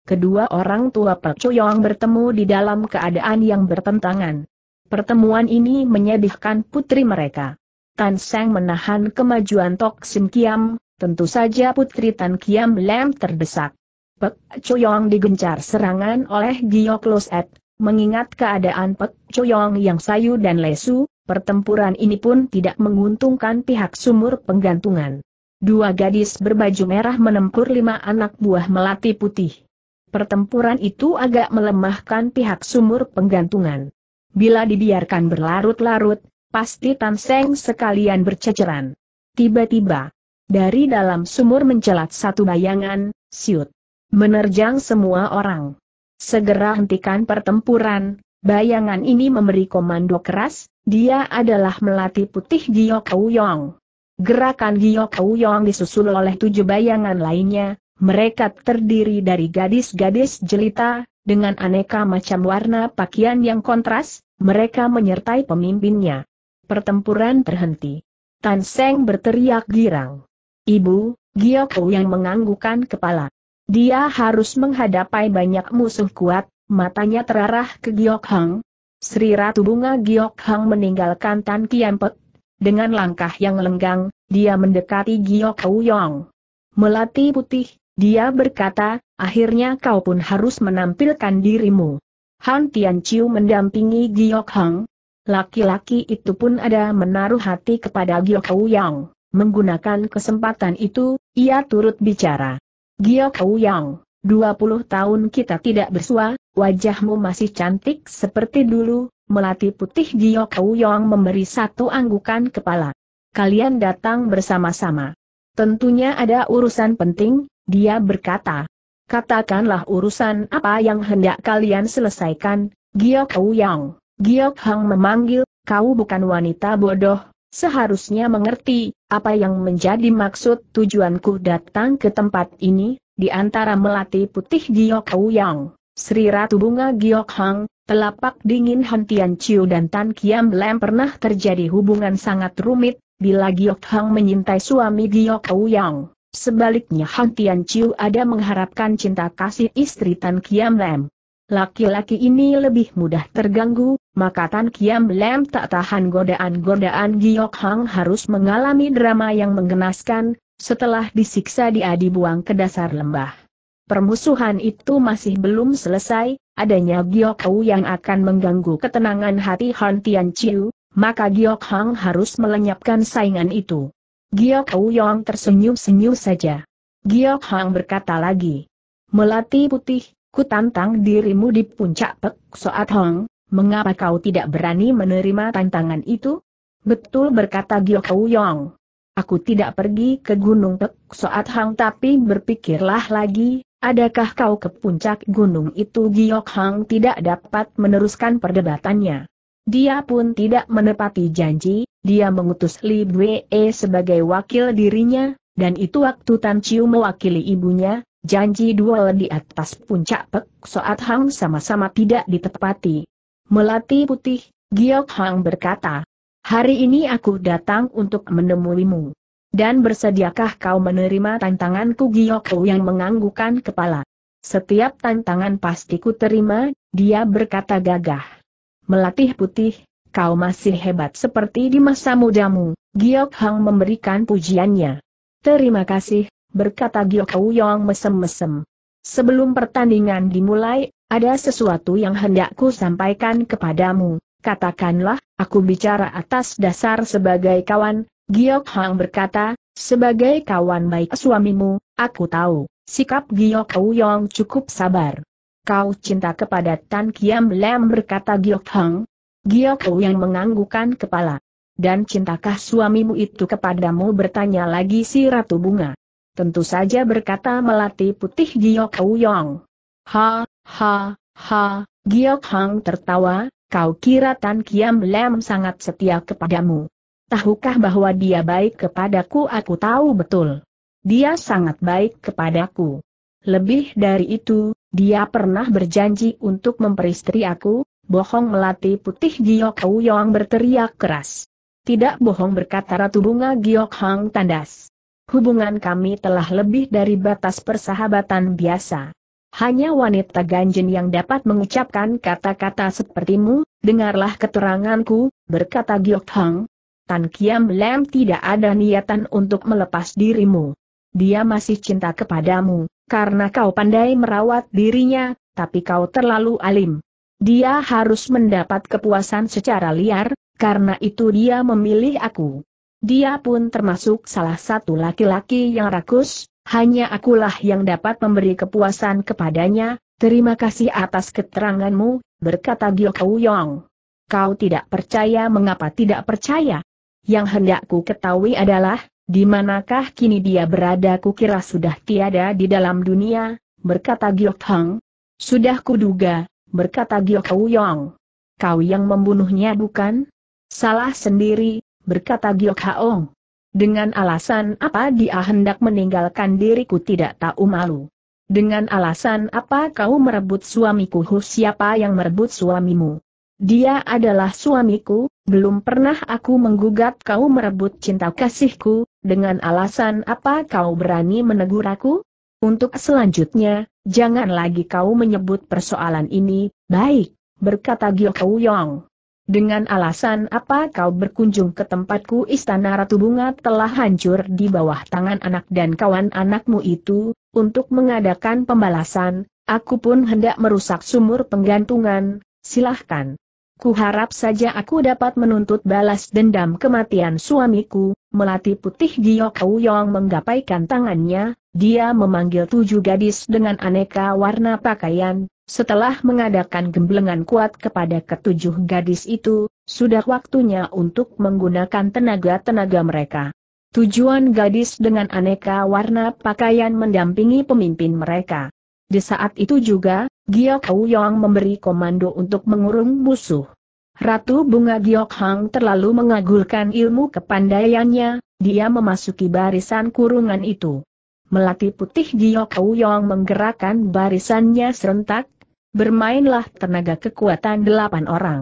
Kedua orang tua Pek Choyong bertemu di dalam keadaan yang bertentangan. Pertemuan ini menyedihkan putri mereka. Tan Seng menahan kemajuan Tok Sim Kiam, tentu saja putri Tan Kiam Lem terdesak. Pek Choyong digencar serangan oleh Giok Lo Set, mengingat keadaan Pek Choyong yang sayu dan lesu, pertempuran ini pun tidak menguntungkan pihak sumur penggantungan. Dua gadis berbaju merah menempur lima anak buah melati putih. Pertempuran itu agak melemahkan pihak sumur penggantungan. Bila dibiarkan berlarut-larut, pasti Tan Seng sekalian berceceran. Tiba-tiba, dari dalam sumur mencelat satu bayangan, siut, menerjang semua orang. Segera hentikan pertempuran, bayangan ini memberi komando keras, dia adalah melati putih Giok Uyong. Gerakan Giok Uyong disusul oleh tujuh bayangan lainnya, mereka terdiri dari gadis-gadis jelita, dengan aneka macam warna pakaian yang kontras. Mereka menyertai pemimpinnya. Pertempuran terhenti. Tan Seng berteriak girang. Ibu, Giok Uyong menganggukkan kepala. Dia harus menghadapi banyak musuh kuat, matanya terarah ke Giok Hang. Sri Ratu Bunga Giok Hang meninggalkan Tan Kiam Pek. Dengan langkah yang lenggang, dia mendekati Giok Huyong. Melati putih, dia berkata, akhirnya kau pun harus menampilkan dirimu. Han Tian Chiu mendampingi Giok Hang. Laki-laki itu pun ada menaruh hati kepada Giok Huyong. Menggunakan kesempatan itu, ia turut bicara. Giok Huyong, dua puluh tahun kita tidak bersua, wajahmu masih cantik seperti dulu. Melati putih Giok Huyong memberi satu anggukan kepala. Kalian datang bersama-sama. Tentunya ada urusan penting, dia berkata. Katakanlah urusan apa yang hendak kalian selesaikan, Giok Huyong. Giok Hang memanggil, kau bukan wanita bodoh, seharusnya mengerti apa yang menjadi maksud tujuanku datang ke tempat ini. Di antara Melati putih Giok Huyong, Sri Ratu Bunga Giok Hang, telapak dingin Han Tian Chiu dan Tan Kiam Lem pernah terjadi hubungan sangat rumit, bila Giok Hang menyintai suami Giok Huyong. Sebaliknya Han Tian Chiu ada mengharapkan cinta kasih istri Tan Kiam Lem. Laki-laki ini lebih mudah terganggu, maka Tan Kiam Lem tak tahan godaan-godaan Giok Hang harus mengalami drama yang menggenaskan. Setelah disiksa dia dibuang ke dasar lembah. Permusuhan itu masih belum selesai, adanya Giok Huyong yang akan mengganggu ketenangan hati Han Tian Chiu, maka Giok Hang harus melenyapkan saingan itu. Giok Huyong tersenyum-senyum saja. Giok Hang berkata lagi, Melati putih, ku tantang dirimu di puncak Pek Soat Hong, mengapa kau tidak berani menerima tantangan itu? Betul, berkata Giok Huyong. Aku tidak pergi ke Gunung Pek Soat Hang, tapi berpikirlah lagi, adakah kau ke puncak gunung itu? Giok Hang tidak dapat meneruskan perdebatannya. Dia pun tidak menepati janji, dia mengutus Li Bwe sebagai wakil dirinya, dan itu waktu Tan Chiu mewakili ibunya, janji duel di atas puncak Pek Soat Hang sama-sama tidak ditepati. Melati putih, Giok Hang berkata, hari ini aku datang untuk menemuimu. Dan bersediakah kau menerima tantanganku? Giok Huyong menganggukkan kepala. Setiap tantangan pasti ku terima, dia berkata gagah. Melati putih, kau masih hebat seperti di masa mudamu. Giok Hang memberikan pujiannya. Terima kasih, berkata Giok Huyong mesem-mesem. Sebelum pertandingan dimulai, ada sesuatu yang hendak ku sampaikan kepadamu. Katakanlah, aku bicara atas dasar sebagai kawan. Giok Hang berkata, sebagai kawan baik suamimu, aku tahu. Sikap Giok Huyong cukup sabar. Kau cinta kepada Tan Kiam Lem, berkata Giok Hang. Giok Huyong menganggukkan kepala. Dan cintakah suamimu itu kepadamu, bertanya lagi si Ratu Bunga. Tentu saja, berkata Melati putih Giok Huyong. Ha, ha, ha, Giok Hang tertawa. Kau kira Tan Kiam Lem sangat setia kepadamu? Tahukah bahwa dia baik kepadaku? Aku tahu betul. Dia sangat baik kepadaku. Lebih dari itu, dia pernah berjanji untuk memperistri aku. Bohong, Melati putih Giok Huyong berteriak keras. Tidak bohong, berkata Ratu Bunga Giok Hang tandas. Hubungan kami telah lebih dari batas persahabatan biasa. Hanya wanita ganjen yang dapat mengucapkan kata-kata sepertimu. Dengarlah keteranganku, berkata Giok Hang. Tan Kiam Lem tidak ada niatan untuk melepas dirimu. Dia masih cinta kepadamu, karena kau pandai merawat dirinya, tapi kau terlalu alim. Dia harus mendapat kepuasan secara liar, karena itu dia memilih aku. Dia pun termasuk salah satu laki-laki yang rakus. Hanya akulah yang dapat memberi kepuasan kepadanya. Terima kasih atas keteranganmu, berkata Giok Huyong. Kau tidak percaya? Mengapa tidak percaya? Yang hendakku ketahui adalah, di manakah kini dia berada? Kukira sudah tiada di dalam dunia, berkata Giok Hang. Sudah kuduga, berkata Giok Huyong. Kau yang membunuhnya, bukan? Salah sendiri, berkata Giok Hang. Dengan alasan apa dia hendak meninggalkan diriku? Tidak tahu malu. Dengan alasan apa kau merebut suamiku? Huh, siapa yang merebut suamimu? Dia adalah suamiku, belum pernah aku menggugat kau merebut cinta kasihku. Dengan alasan apa kau berani menegur aku? Untuk selanjutnya, jangan lagi kau menyebut persoalan ini. Baik, berkata Gyokou Yong. Dengan alasan apa kau berkunjung ke tempatku? Istana Ratu Bunga telah hancur di bawah tangan anak dan kawan anakmu itu. Untuk mengadakan pembalasan, aku pun hendak merusak sumur penggantungan. Silahkan. Kuharap saja aku dapat menuntut balas dendam kematian suamiku. Melati putih Gyokou Yong menggapaikan tangannya. Dia memanggil tujuh gadis dengan aneka warna pakaian. Setelah mengadakan gemblengan kuat kepada ketujuh gadis itu, sudah waktunya untuk menggunakan tenaga-tenaga mereka. Tujuan gadis dengan aneka warna pakaian mendampingi pemimpin mereka. Di saat itu juga, Gyokou Yong memberi komando untuk mengurung musuh. Ratu Bunga Gyokhang terlalu mengagulkan ilmu kepandaiannya, dia memasuki barisan kurungan itu. Melati putih Gyokou Yong menggerakkan barisannya serentak. Bermainlah tenaga kekuatan delapan orang.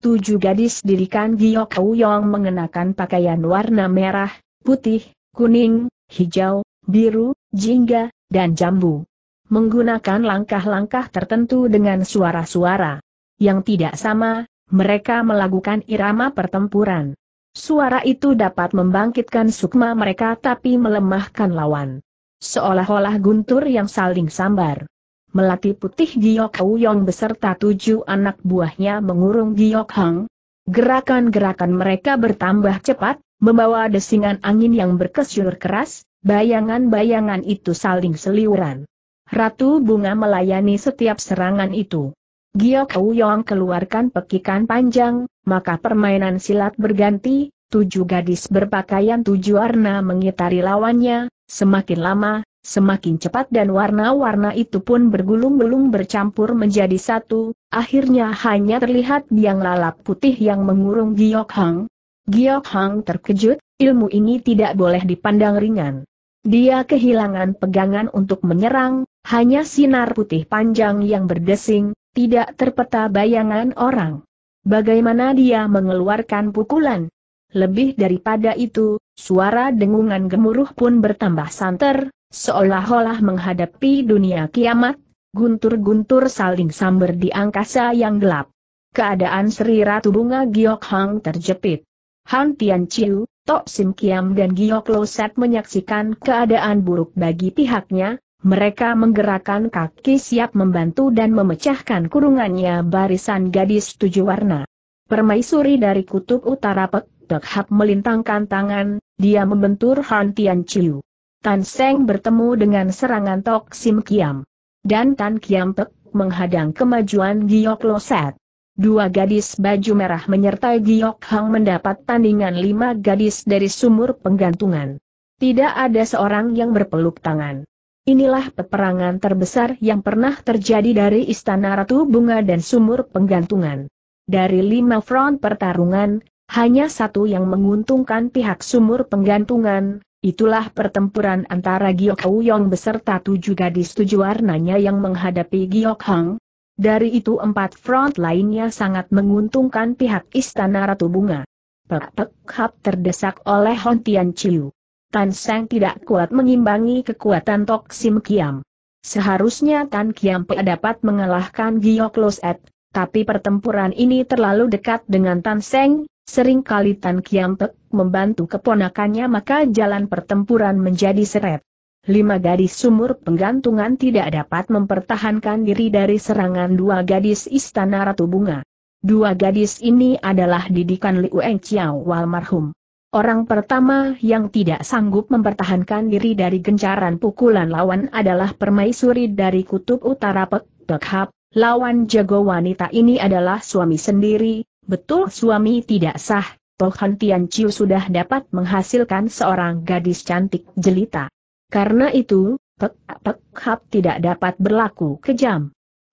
Tujuh gadis dirikan Gyokou Yong mengenakan pakaian warna merah, putih, kuning, hijau, biru, jingga, dan jambu. Menggunakan langkah-langkah tertentu dengan suara-suara yang tidak sama, mereka melakukan irama pertempuran. Suara itu dapat membangkitkan sukma mereka tapi melemahkan lawan. Seolah-olah guntur yang saling sambar. Melati putih Gyokou Yong beserta tujuh anak buahnya mengurung Gyokhang. Gerakan-gerakan mereka bertambah cepat, membawa desingan angin yang berkesyur keras, bayangan-bayangan itu saling seliuran. Ratu Bunga melayani setiap serangan itu. Gyokou Yong keluarkan pekikan panjang, maka permainan silat berganti, tujuh gadis berpakaian tujuh warna mengitari lawannya, semakin lama, semakin cepat dan warna-warna itu pun bergulung-gulung bercampur menjadi satu, akhirnya hanya terlihat biang lalap putih yang mengurung Gyokhang. Gyokhang terkejut, ilmu ini tidak boleh dipandang ringan. Dia kehilangan pegangan untuk menyerang, hanya sinar putih panjang yang berdesing, tidak terpeta bayangan orang. Bagaimana dia mengeluarkan pukulan? Lebih daripada itu, suara dengungan gemuruh pun bertambah santer. Seolah-olah menghadapi dunia kiamat, guntur-guntur saling sambar di angkasa yang gelap. Keadaan Sri Ratu Bunga Gyokhang terjepit. Han Tianqiu, Tok Sim Kiam dan Giok Lo Set menyaksikan keadaan buruk bagi pihaknya. Mereka menggerakkan kaki siap membantu dan memecahkan kurungannya barisan gadis tujuh warna. Permaisuri dari kutub utara Pek Tok Hap melintangkan tangan, dia membentur Han Tianqiu. Tan Seng bertemu dengan serangan Tok Sim Kiam. Dan Tan Kiam Pek menghadang kemajuan Giok Lo Set. Dua gadis baju merah menyertai Gyokhang mendapat tandingan lima gadis dari sumur penggantungan. Tidak ada seorang yang berpeluk tangan. Inilah peperangan terbesar yang pernah terjadi dari Istana Ratu Bunga dan sumur penggantungan. Dari lima front pertarungan, hanya satu yang menguntungkan pihak sumur penggantungan. Itulah pertempuran antara Gyokou Yong beserta tujuh gadis tujuh warnanya yang menghadapi Gyokhang. Dari itu empat front lainnya sangat menguntungkan pihak Istana Ratu Bunga. Pek Tok Hap terdesak oleh Han Tianqiu. Tan Seng tidak kuat mengimbangi kekuatan Tok Sim Kiam. Seharusnya Tan Kiam Pek dapat mengalahkan Giok Lo Set, tapi pertempuran ini terlalu dekat dengan Tan Seng. Seringkali Tan Kiam Pek membantu keponakannya maka jalan pertempuran menjadi seret. Lima gadis sumur penggantungan tidak dapat mempertahankan diri dari serangan dua gadis Istana Ratu Bunga. Dua gadis ini adalah didikan Liu Engqiao almarhum. Orang pertama yang tidak sanggup mempertahankan diri dari gencaran pukulan lawan adalah permaisuri dari kutub utara Pek Tok Hap. Lawan jago wanita ini adalah suami sendiri. Betul suami tidak sah, Toh Han Tianqiu sudah dapat menghasilkan seorang gadis cantik jelita. Karena itu, Pek Tok Hap tidak dapat berlaku kejam.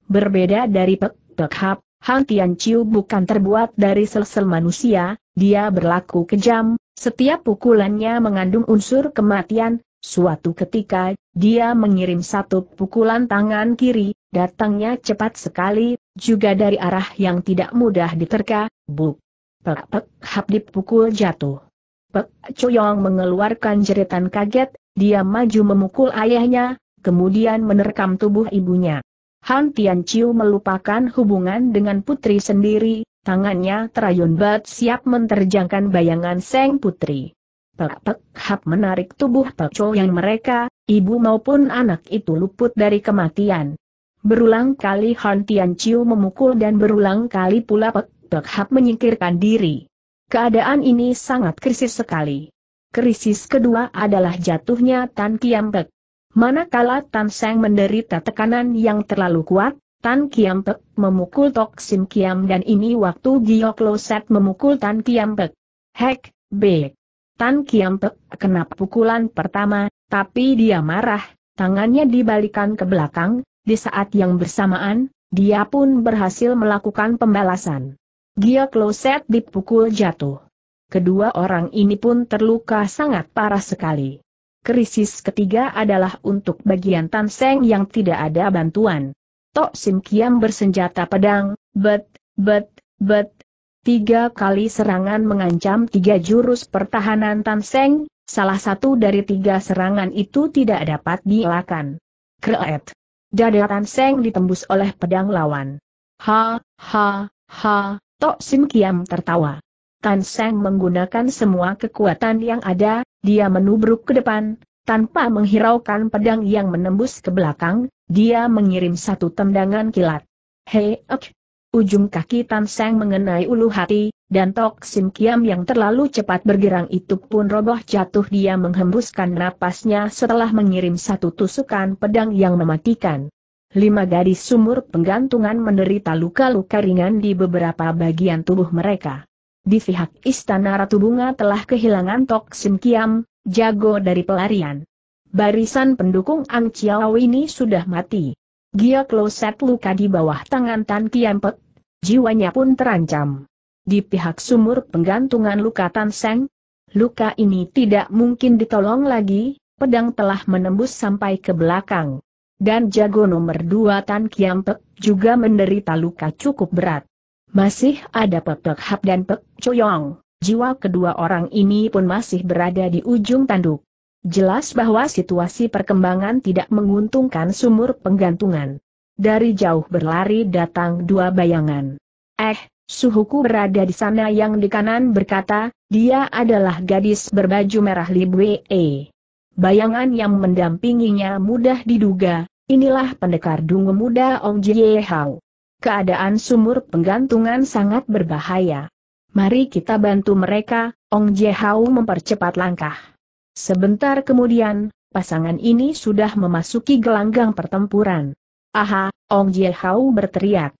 Berbeda dari Pek Tok Hap, Han Tianqiu bukan terbuat dari sel-sel manusia, dia berlaku kejam, setiap pukulannya mengandung unsur kematian. Suatu ketika, dia mengirim satu pukulan tangan kiri, datangnya cepat sekali, juga dari arah yang tidak mudah diterka. Buk! Pek Pek Hap dipukul jatuh. Pek Choyong mengeluarkan jeritan kaget, dia maju memukul ayahnya. kemudian menerkam tubuh ibunya. Han Tianqiu melupakan hubungan dengan putri sendiri, tangannya terayun bat siap menerjangkan bayangan sang putri. Pek Pek Hap menarik tubuh Pek Chou yang mereka, ibu maupun anak itu luput dari kematian. Berulang kali Han Tianqiu memukul dan berulang kali pula Pek Pek Hap menyingkirkan diri. Keadaan ini sangat krisis sekali. Krisis kedua adalah jatuhnya Tan Kiam Pek. Manakala Tan Seng menderita tekanan yang terlalu kuat, Tan Kiam Pek memukul Tok Sim Kiam dan ini waktu Giok Lo Set memukul Tan Kiam Pek. Hek, bek. Tan Kiam Pek kena pukulan pertama, tapi dia marah, tangannya dibalikan ke belakang, di saat yang bersamaan, dia pun berhasil melakukan pembalasan. Giok Lo Set dipukul jatuh. Kedua orang ini pun terluka sangat parah sekali. Krisis ketiga adalah untuk bagian Tan Seng yang tidak ada bantuan. Tok Sim Kiam bersenjata pedang, bet, bet, bet. Tiga kali serangan mengancam tiga jurus pertahanan Tan Seng, salah satu dari tiga serangan itu tidak dapat dielakkan. Kreet. Dada Tan Seng ditembus oleh pedang lawan. Ha, ha, ha, Tok Sim Kiam tertawa. Tan Seng menggunakan semua kekuatan yang ada, dia menubruk ke depan, tanpa menghiraukan pedang yang menembus ke belakang, dia mengirim satu tendangan kilat. Hei, ek. Ujung kaki Tan Seng mengenai ulu hati, dan Tok Sim Kiam yang terlalu cepat bergerak itu pun roboh jatuh. Dia menghembuskan napasnya setelah mengirim satu tusukan pedang yang mematikan. Lima gadis sumur penggantungan menderita luka-luka ringan di beberapa bagian tubuh mereka. Di pihak Istana Ratu Bunga telah kehilangan Tok Sim Kiam, jago dari pelarian. Barisan pendukung Ang Chiao ini sudah mati. Giok Lo Set luka di bawah tangan Tan Kiam Pek, jiwanya pun terancam. Di pihak sumur penggantungan luka Tan Seng, luka ini tidak mungkin ditolong lagi, pedang telah menembus sampai ke belakang. Dan jago nomor dua Tan Kiam Pek juga menderita luka cukup berat. Masih ada Pek Pek Hap dan Pek Coyong, jiwa kedua orang ini pun masih berada di ujung tanduk. Jelas bahwa situasi perkembangan tidak menguntungkan sumur penggantungan. Dari jauh berlari datang dua bayangan. Eh, suhuku berada di sana yang di kanan berkata, dia adalah gadis berbaju merah Li Bwe. Bayangan yang mendampinginya mudah diduga, inilah pendekar dungu muda Ong Jie Hao. Keadaan sumur penggantungan sangat berbahaya. Mari kita bantu mereka, Ong Jie Hao mempercepat langkah. Sebentar kemudian, pasangan ini sudah memasuki gelanggang pertempuran. Aha, Ong Jie Hao berteriak.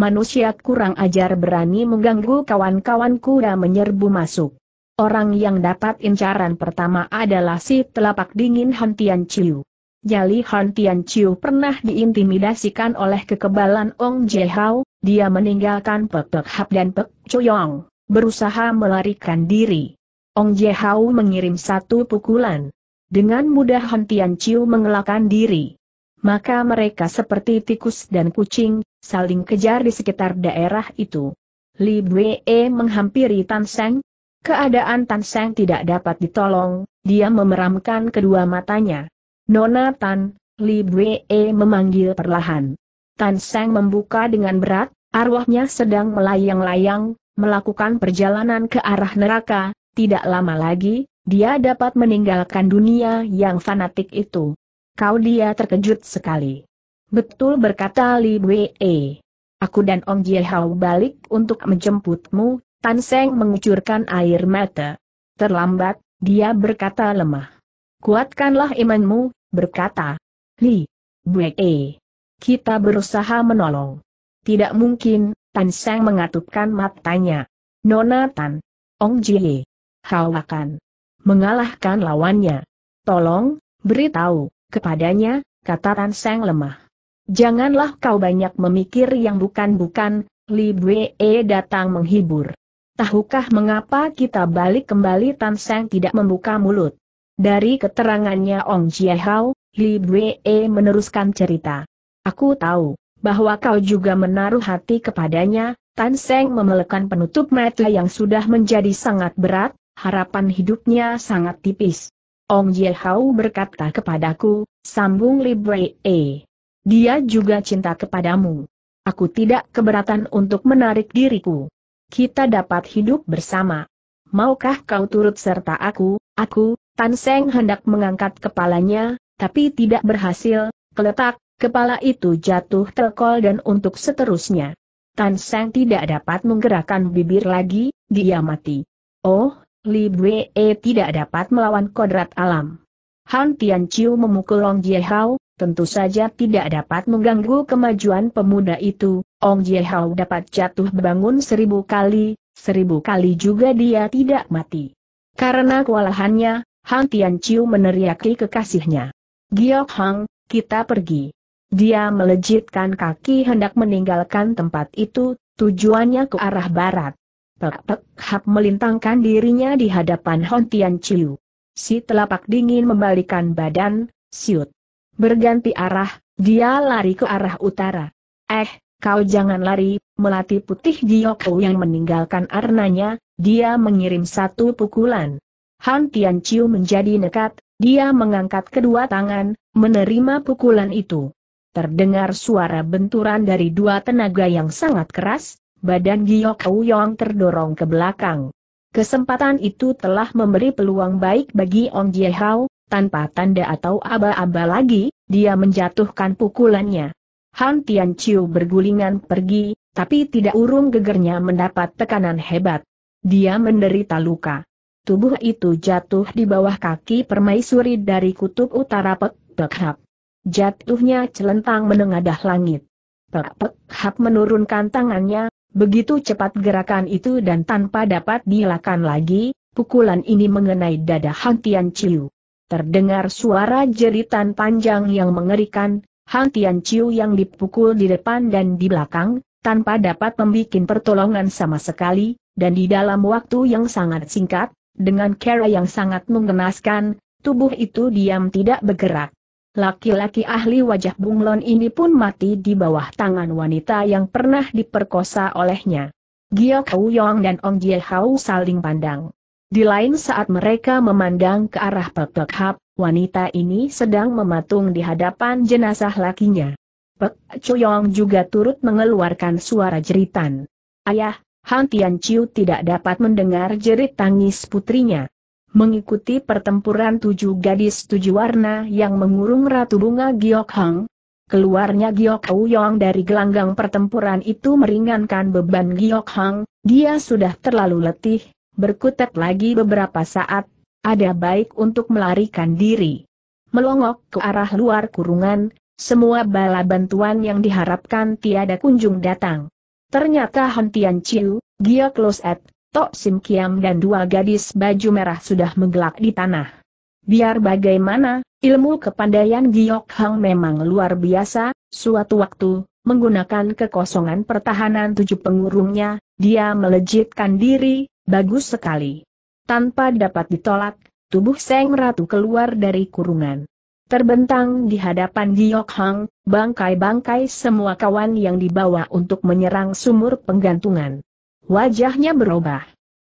Manusia kurang ajar berani mengganggu kawan-kawan kuda menyerbu masuk. Orang yang dapat incaran pertama adalah si telapak dingin Han Tianqiu. Nyali Han Tianqiu pernah diintimidasikan oleh kekebalan Ong Jie Hao, dia meninggalkan Pek Pek Hap dan Pek Coyong, berusaha melarikan diri. Ong Jie Hao mengirim satu pukulan. Dengan mudah Han Tianqiu mengelakkan diri. Maka mereka seperti tikus dan kucing, saling kejar di sekitar daerah itu. Li Bwe menghampiri Tan Seng. Keadaan Tan Seng tidak dapat ditolong, dia memeramkan kedua matanya. Nona Tan, Li Bwe memanggil perlahan. Tan Seng membuka dengan berat, arwahnya sedang melayang-layang, melakukan perjalanan ke arah neraka, tidak lama lagi, dia dapat meninggalkan dunia yang fanatik itu. Kau dia terkejut sekali. Betul berkata Li Bwe. Aku dan Ong Jie Hao balik untuk menjemputmu, Tan Seng mengucurkan air mata. Terlambat, dia berkata lemah. Kuatkanlah imanmu, berkata Li Bwe. Kita berusaha menolong. Tidak mungkin, Tan Seng mengatupkan matanya. Nona Tan, Ong Jie Hao akan mengalahkan lawannya. Tolong, beritahu kepadanya, kata Tan Seng lemah. Janganlah kau banyak memikir yang bukan-bukan, Li Bwe datang menghibur. Tahukah mengapa kita balik kembali? Tan Seng tidak membuka mulut. Dari keterangannya Ong Jie Hao, Li Bwe meneruskan cerita. Aku tahu bahwa kau juga menaruh hati kepadanya. Tan Seng memelekkan penutup mata yang sudah menjadi sangat berat, harapan hidupnya sangat tipis. Ong Jiehao berkata kepadaku, sambung Li Bwe. Dia juga cinta kepadamu. Aku tidak keberatan untuk menarik diriku. Kita dapat hidup bersama. Maukah kau turut serta aku? Aku, Tan Seng hendak mengangkat kepalanya, tapi tidak berhasil. Keletak, kepala itu jatuh terkol dan untuk seterusnya. Tan Seng tidak dapat menggerakkan bibir lagi, dia mati. Oh, Li Bwe tidak dapat melawan kodrat alam. Han Tianqiu memukul Ong Jiehao, tentu saja tidak dapat mengganggu kemajuan pemuda itu. Ong Jiehao dapat jatuh bangun seribu kali, seribu kali juga dia tidak mati. Karena kewalahannya, Han Tianqiu meneriaki kekasihnya. Giok Hang, kita pergi. Dia melejitkan kaki hendak meninggalkan tempat itu, tujuannya ke arah barat. Pek Pek Hap melintangkan dirinya di hadapan Han Tianqiu. Si telapak dingin membalikan badan, siut. Berganti arah, dia lari ke arah utara. Eh, kau jangan lari, melati putih Gioko yang meninggalkan arenanya, dia mengirim satu pukulan. Han Tianqiu menjadi nekat, dia mengangkat kedua tangan, menerima pukulan itu. Terdengar suara benturan dari dua tenaga yang sangat keras, badan Gioko Yong terdorong ke belakang. Kesempatan itu telah memberi peluang baik bagi Ong Jiehao, tanpa tanda atau aba-aba lagi, dia menjatuhkan pukulannya. Han Tianqiu bergulingan pergi, tapi tidak urung gegernya mendapat tekanan hebat. Dia menderita luka. Tubuh itu jatuh di bawah kaki permaisuri dari kutub utara Pek Pek Hap. Jatuhnya celentang menengadah langit. Pek Pek Hap menurunkan tangannya, begitu cepat gerakan itu dan tanpa dapat dielakkan lagi, pukulan ini mengenai dada Han Tianqiu. Terdengar suara jeritan panjang yang mengerikan, Han Tianqiu yang dipukul di depan dan di belakang, tanpa dapat membuat pertolongan sama sekali, dan di dalam waktu yang sangat singkat, dengan cara yang sangat mengenaskan, tubuh itu diam tidak bergerak. Laki-laki ahli wajah bunglon ini pun mati di bawah tangan wanita yang pernah diperkosa olehnya. Giok Yong dan Ong Jiehao saling pandang. Di lain saat mereka memandang ke arah Pek Pek Hap, wanita ini sedang mematung di hadapan jenazah lakinya. Pek Choyong juga turut mengeluarkan suara jeritan. Ayah, Han Tianqiu tidak dapat mendengar jerit tangis putrinya. Mengikuti pertempuran tujuh gadis tujuh warna yang mengurung Ratu Bunga Giok Hang, keluarnya Giok Yong dari gelanggang pertempuran itu meringankan beban Giok Hang. Dia sudah terlalu letih, berkutat lagi beberapa saat, ada baik untuk melarikan diri. Melongok ke arah luar kurungan, semua bala bantuan yang diharapkan tiada kunjung datang. Ternyata Han Tianqiu, Giok Loset, Tok Sim Kiam dan dua gadis baju merah sudah menggelak di tanah. Biar bagaimana, ilmu kepandaian Giok Hang memang luar biasa. Suatu waktu, menggunakan kekosongan pertahanan tujuh pengurungnya, dia melejitkan diri, bagus sekali. Tanpa dapat ditolak, tubuh Seng Ratu keluar dari kurungan. Terbentang di hadapan Giok Hang, bangkai-bangkai semua kawan yang dibawa untuk menyerang sumur penggantungan. Wajahnya berubah.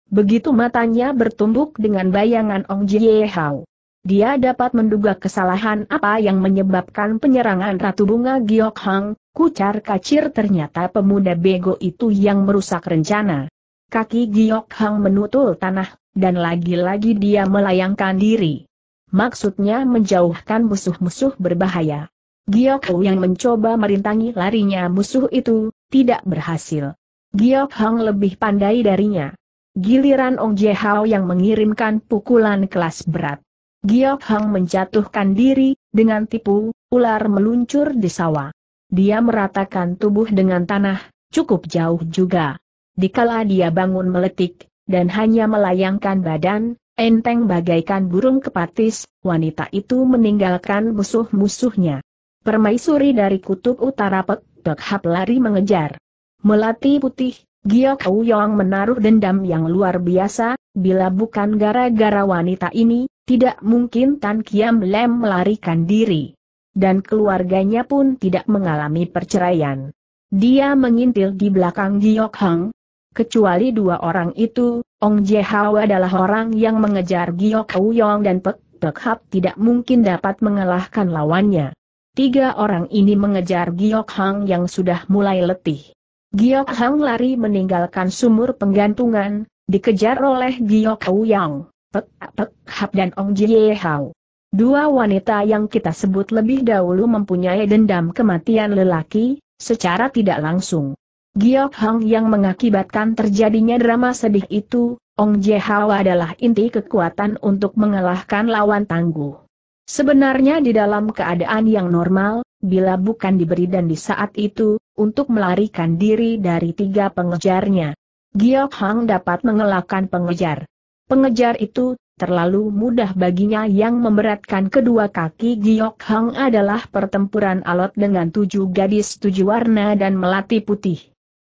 Begitu matanya bertumbuk dengan bayangan Ong Jiehao. Dia dapat menduga kesalahan apa yang menyebabkan penyerangan Ratu Bunga Giok Hang. Kucar-kacir ternyata pemuda bego itu yang merusak rencana. Kaki Giok Hang menutul tanah, dan lagi-lagi dia melayangkan diri. Maksudnya menjauhkan musuh-musuh berbahaya. Giok Hang yang mencoba merintangi larinya musuh itu, tidak berhasil. Giok Hang lebih pandai darinya. Giliran Ong Jiehao yang mengirimkan pukulan kelas berat. Giok Hang menjatuhkan diri, dengan tipu, ular meluncur di sawah. Dia meratakan tubuh dengan tanah, cukup jauh juga. Dikala dia bangun meletik, dan hanya melayangkan badan, enteng bagaikan burung kepatis, wanita itu meninggalkan musuh-musuhnya. Permaisuri dari kutub utara Pek Pek Hap lari mengejar. Melati putih, Giok Yong menaruh dendam yang luar biasa, bila bukan gara-gara wanita ini, tidak mungkin Tan Kiam Lem melarikan diri. Dan keluarganya pun tidak mengalami perceraian. Dia mengintil di belakang Giok Hang. Kecuali dua orang itu, Ong Jiehao adalah orang yang mengejar Giok Yong dan Pek Pek Hap tidak mungkin dapat mengalahkan lawannya. Tiga orang ini mengejar Giok Hang yang sudah mulai letih. Giok Hang lari meninggalkan sumur penggantungan, dikejar oleh Giok Hau Yang, Pek, Pek Hap dan Ong Jie Hao. Dua wanita yang kita sebut lebih dahulu mempunyai dendam kematian lelaki, secara tidak langsung. Giok Hang yang mengakibatkan terjadinya drama sedih itu, Ong Jie Hao adalah inti kekuatan untuk mengalahkan lawan tangguh. Sebenarnya di dalam keadaan yang normal, bila bukan diberi dan di saat itu, untuk melarikan diri dari tiga pengejarnya, Giok Hang dapat mengelakkan pengejar. Pengejar itu, terlalu mudah baginya. Yang memberatkan kedua kaki Giok Hang adalah pertempuran alot dengan tujuh gadis tujuh warna dan melati putih.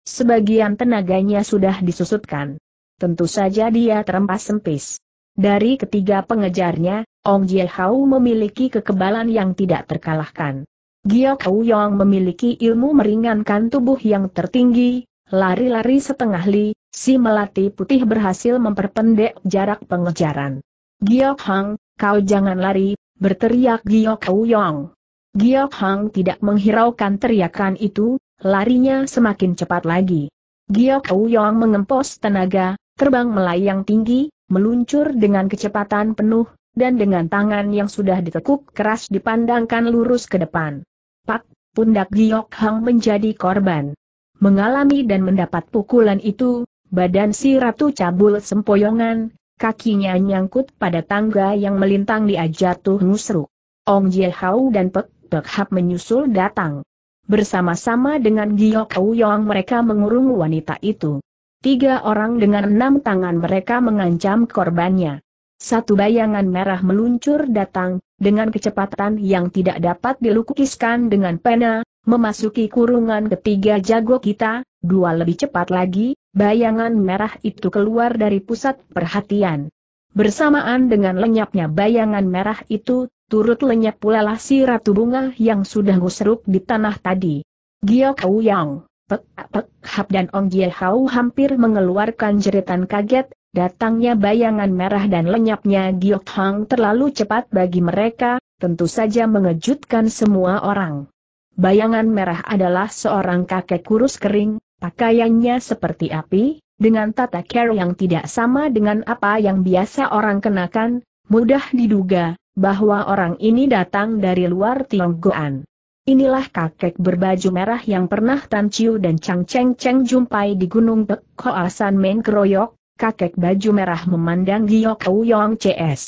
Sebagian tenaganya sudah disusutkan. Tentu saja dia terempas sempis. Dari ketiga pengejarnya, Ong Jie Hao memiliki kekebalan yang tidak terkalahkan. Giok Hau Yang memiliki ilmu meringankan tubuh yang tertinggi, lari-lari setengah li, si melati putih berhasil memperpendek jarak pengejaran. Giok Hang, kau jangan lari, berteriak Giok Hau Yang. Giok Hang tidak menghiraukan teriakan itu. Larinya semakin cepat lagi. Giok Hau Yang mengempos tenaga, terbang melayang tinggi, meluncur dengan kecepatan penuh, dan dengan tangan yang sudah ditekuk keras dipandangkan lurus ke depan. Pak, pundak Giok Hang menjadi korban. Mengalami dan mendapat pukulan itu, badan si ratu cabul sempoyongan, kakinya nyangkut pada tangga yang melintang dia jatuh ngusruk. Ong Jie Hao dan Pek Pek Hap menyusul datang. Bersama-sama dengan Giok Hau Yang mereka mengurung wanita itu. Tiga orang dengan enam tangan mereka mengancam korbannya. Satu bayangan merah meluncur datang, dengan kecepatan yang tidak dapat dilukiskan dengan pena, memasuki kurungan ketiga jago kita, dua lebih cepat lagi, bayangan merah itu keluar dari pusat perhatian. Bersamaan dengan lenyapnya bayangan merah itu, turut lenyap pula lah si ratu bunga yang sudah ngusruk di tanah tadi. Giok Hau Yang, Pek Pek Hap dan Ong Jie Hao hampir mengeluarkan jeritan kaget. Datangnya bayangan merah dan lenyapnya Giok Hang terlalu cepat bagi mereka, tentu saja mengejutkan semua orang. Bayangan merah adalah seorang kakek kurus kering, pakaiannya seperti api, dengan tata cara yang tidak sama dengan apa yang biasa orang kenakan. Mudah diduga bahwa orang ini datang dari luar Tionggoan. Inilah kakek berbaju merah yang pernah Tan Chiu dan Chang Cheng Cheng jumpai di Gunung Pek Khoasan main keroyok. Kakek baju merah memandang Giok Hau Yang C S.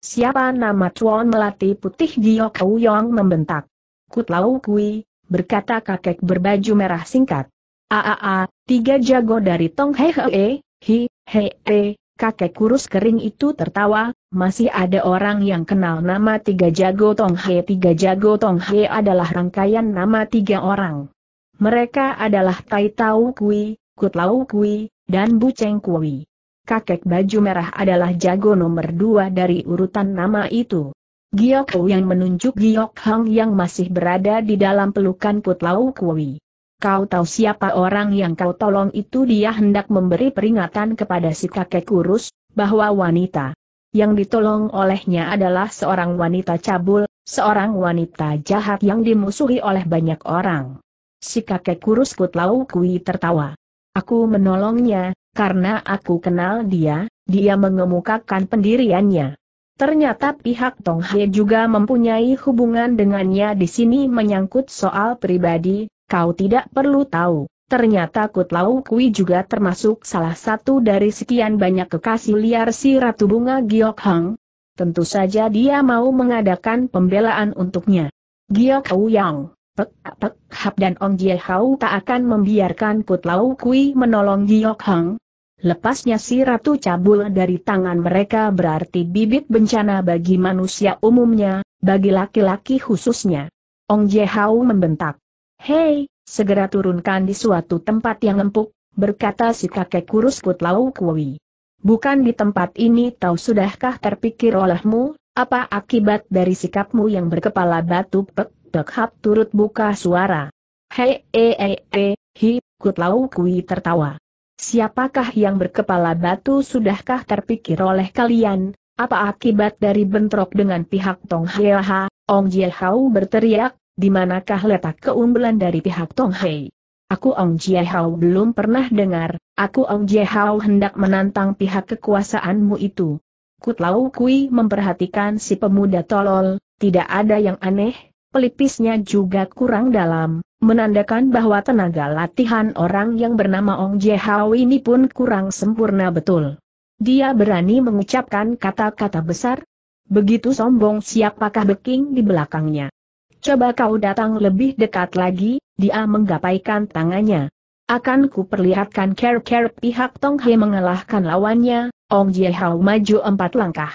Siapa nama tuan melati putih? Giok Hau Yang membentak. Kut Lau Kui, berkata kakek berbaju merah singkat. Aaa, tiga jago dari Tong He He, Hi, He He. Kakek kurus kering itu tertawa, masih ada orang yang kenal nama tiga jago Tong He. Tiga jago Tong He adalah rangkaian nama tiga orang. Mereka adalah Tai Tau Kui, Kut Lau Kui, dan Bu Cheng Kui. Kakek baju merah adalah jago nomor dua dari urutan nama itu. Giok Hau Yang menunjuk Giok Hang yang masih berada di dalam pelukan Kut Lau Kui. Kau tahu siapa orang yang kau tolong itu? Dia hendak memberi peringatan kepada si kakek kurus, bahwa wanita yang ditolong olehnya adalah seorang wanita cabul, seorang wanita jahat yang dimusuhi oleh banyak orang. Si kakek kurus Kut Lau Kui tertawa. Aku menolongnya, karena aku kenal dia, dia mengemukakan pendiriannya. Ternyata pihak Tong He juga mempunyai hubungan dengannya. Di sini menyangkut soal pribadi. Kau tidak perlu tahu, ternyata Kut Lau Kui juga termasuk salah satu dari sekian banyak kekasih liar si Ratu Bunga Giok Hang. Tentu saja dia mau mengadakan pembelaan untuknya. Giok Hau Yang, Pek Pek Hap dan Ong Jie Hao tak akan membiarkan Kut Lau Kui menolong Giok Hang. Lepasnya si Ratu Cabul dari tangan mereka berarti bibit bencana bagi manusia umumnya, bagi laki-laki khususnya. Ong Jie Hao membentak. Hei, segera turunkan di suatu tempat yang empuk, berkata si kakek kurus Kut Lau Kui. Bukan di tempat ini. Tahu sudahkah terpikir olehmu, apa akibat dari sikapmu yang berkepala batu? Pek Pek Hap turut buka suara. Hei, eh, eh, eh, hi, Kut Lau Kui tertawa. Siapakah yang berkepala batu? Sudahkah terpikir oleh kalian, Apa akibat dari bentrok dengan pihak Tong Hei? Aha, Ong Jiehao berteriak, di manakah letak keunggulan dari pihak Tong Hei? Aku Ong Jiehao belum pernah dengar, aku Ong Jiehao hendak menantang pihak kekuasaanmu itu. Kut Lau Kui memperhatikan si pemuda tolol, tidak ada yang aneh, pelipisnya juga kurang dalam, menandakan bahwa tenaga latihan orang yang bernama Ong Jiehao ini pun kurang sempurna betul. Dia berani mengucapkan kata-kata besar? Begitu sombong, siapakah beking di belakangnya? Coba kau datang lebih dekat lagi, dia menggapaikan tangannya. Akan ku perlihatkan care-care pihak Tong Hei mengalahkan lawannya, Ong Jiehao maju empat langkah.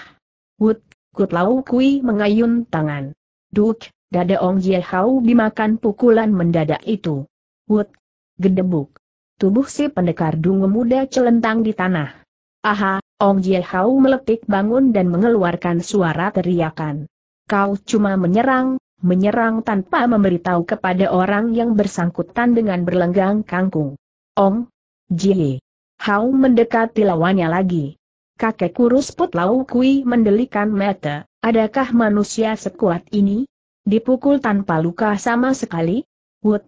Wut, Kut Lau Kui mengayun tangan. Duk, dada Ong Jiehao dimakan pukulan mendadak itu. Wut, gedebuk. Tubuh si pendekar dungu muda celentang di tanah. Aha, Ong Jiehao meletik bangun dan mengeluarkan suara teriakan. Kau cuma menyerang, menyerang tanpa memberitahu kepada orang yang bersangkutan dengan berlenggang kangkung. Ong Jiehao mendekati lawannya lagi. Kakek kurus Put Lau Kui mendelikan mata, adakah manusia sekuat ini? Dipukul tanpa luka sama sekali? Wut!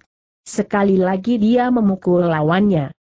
Sekali lagi dia memukul lawannya.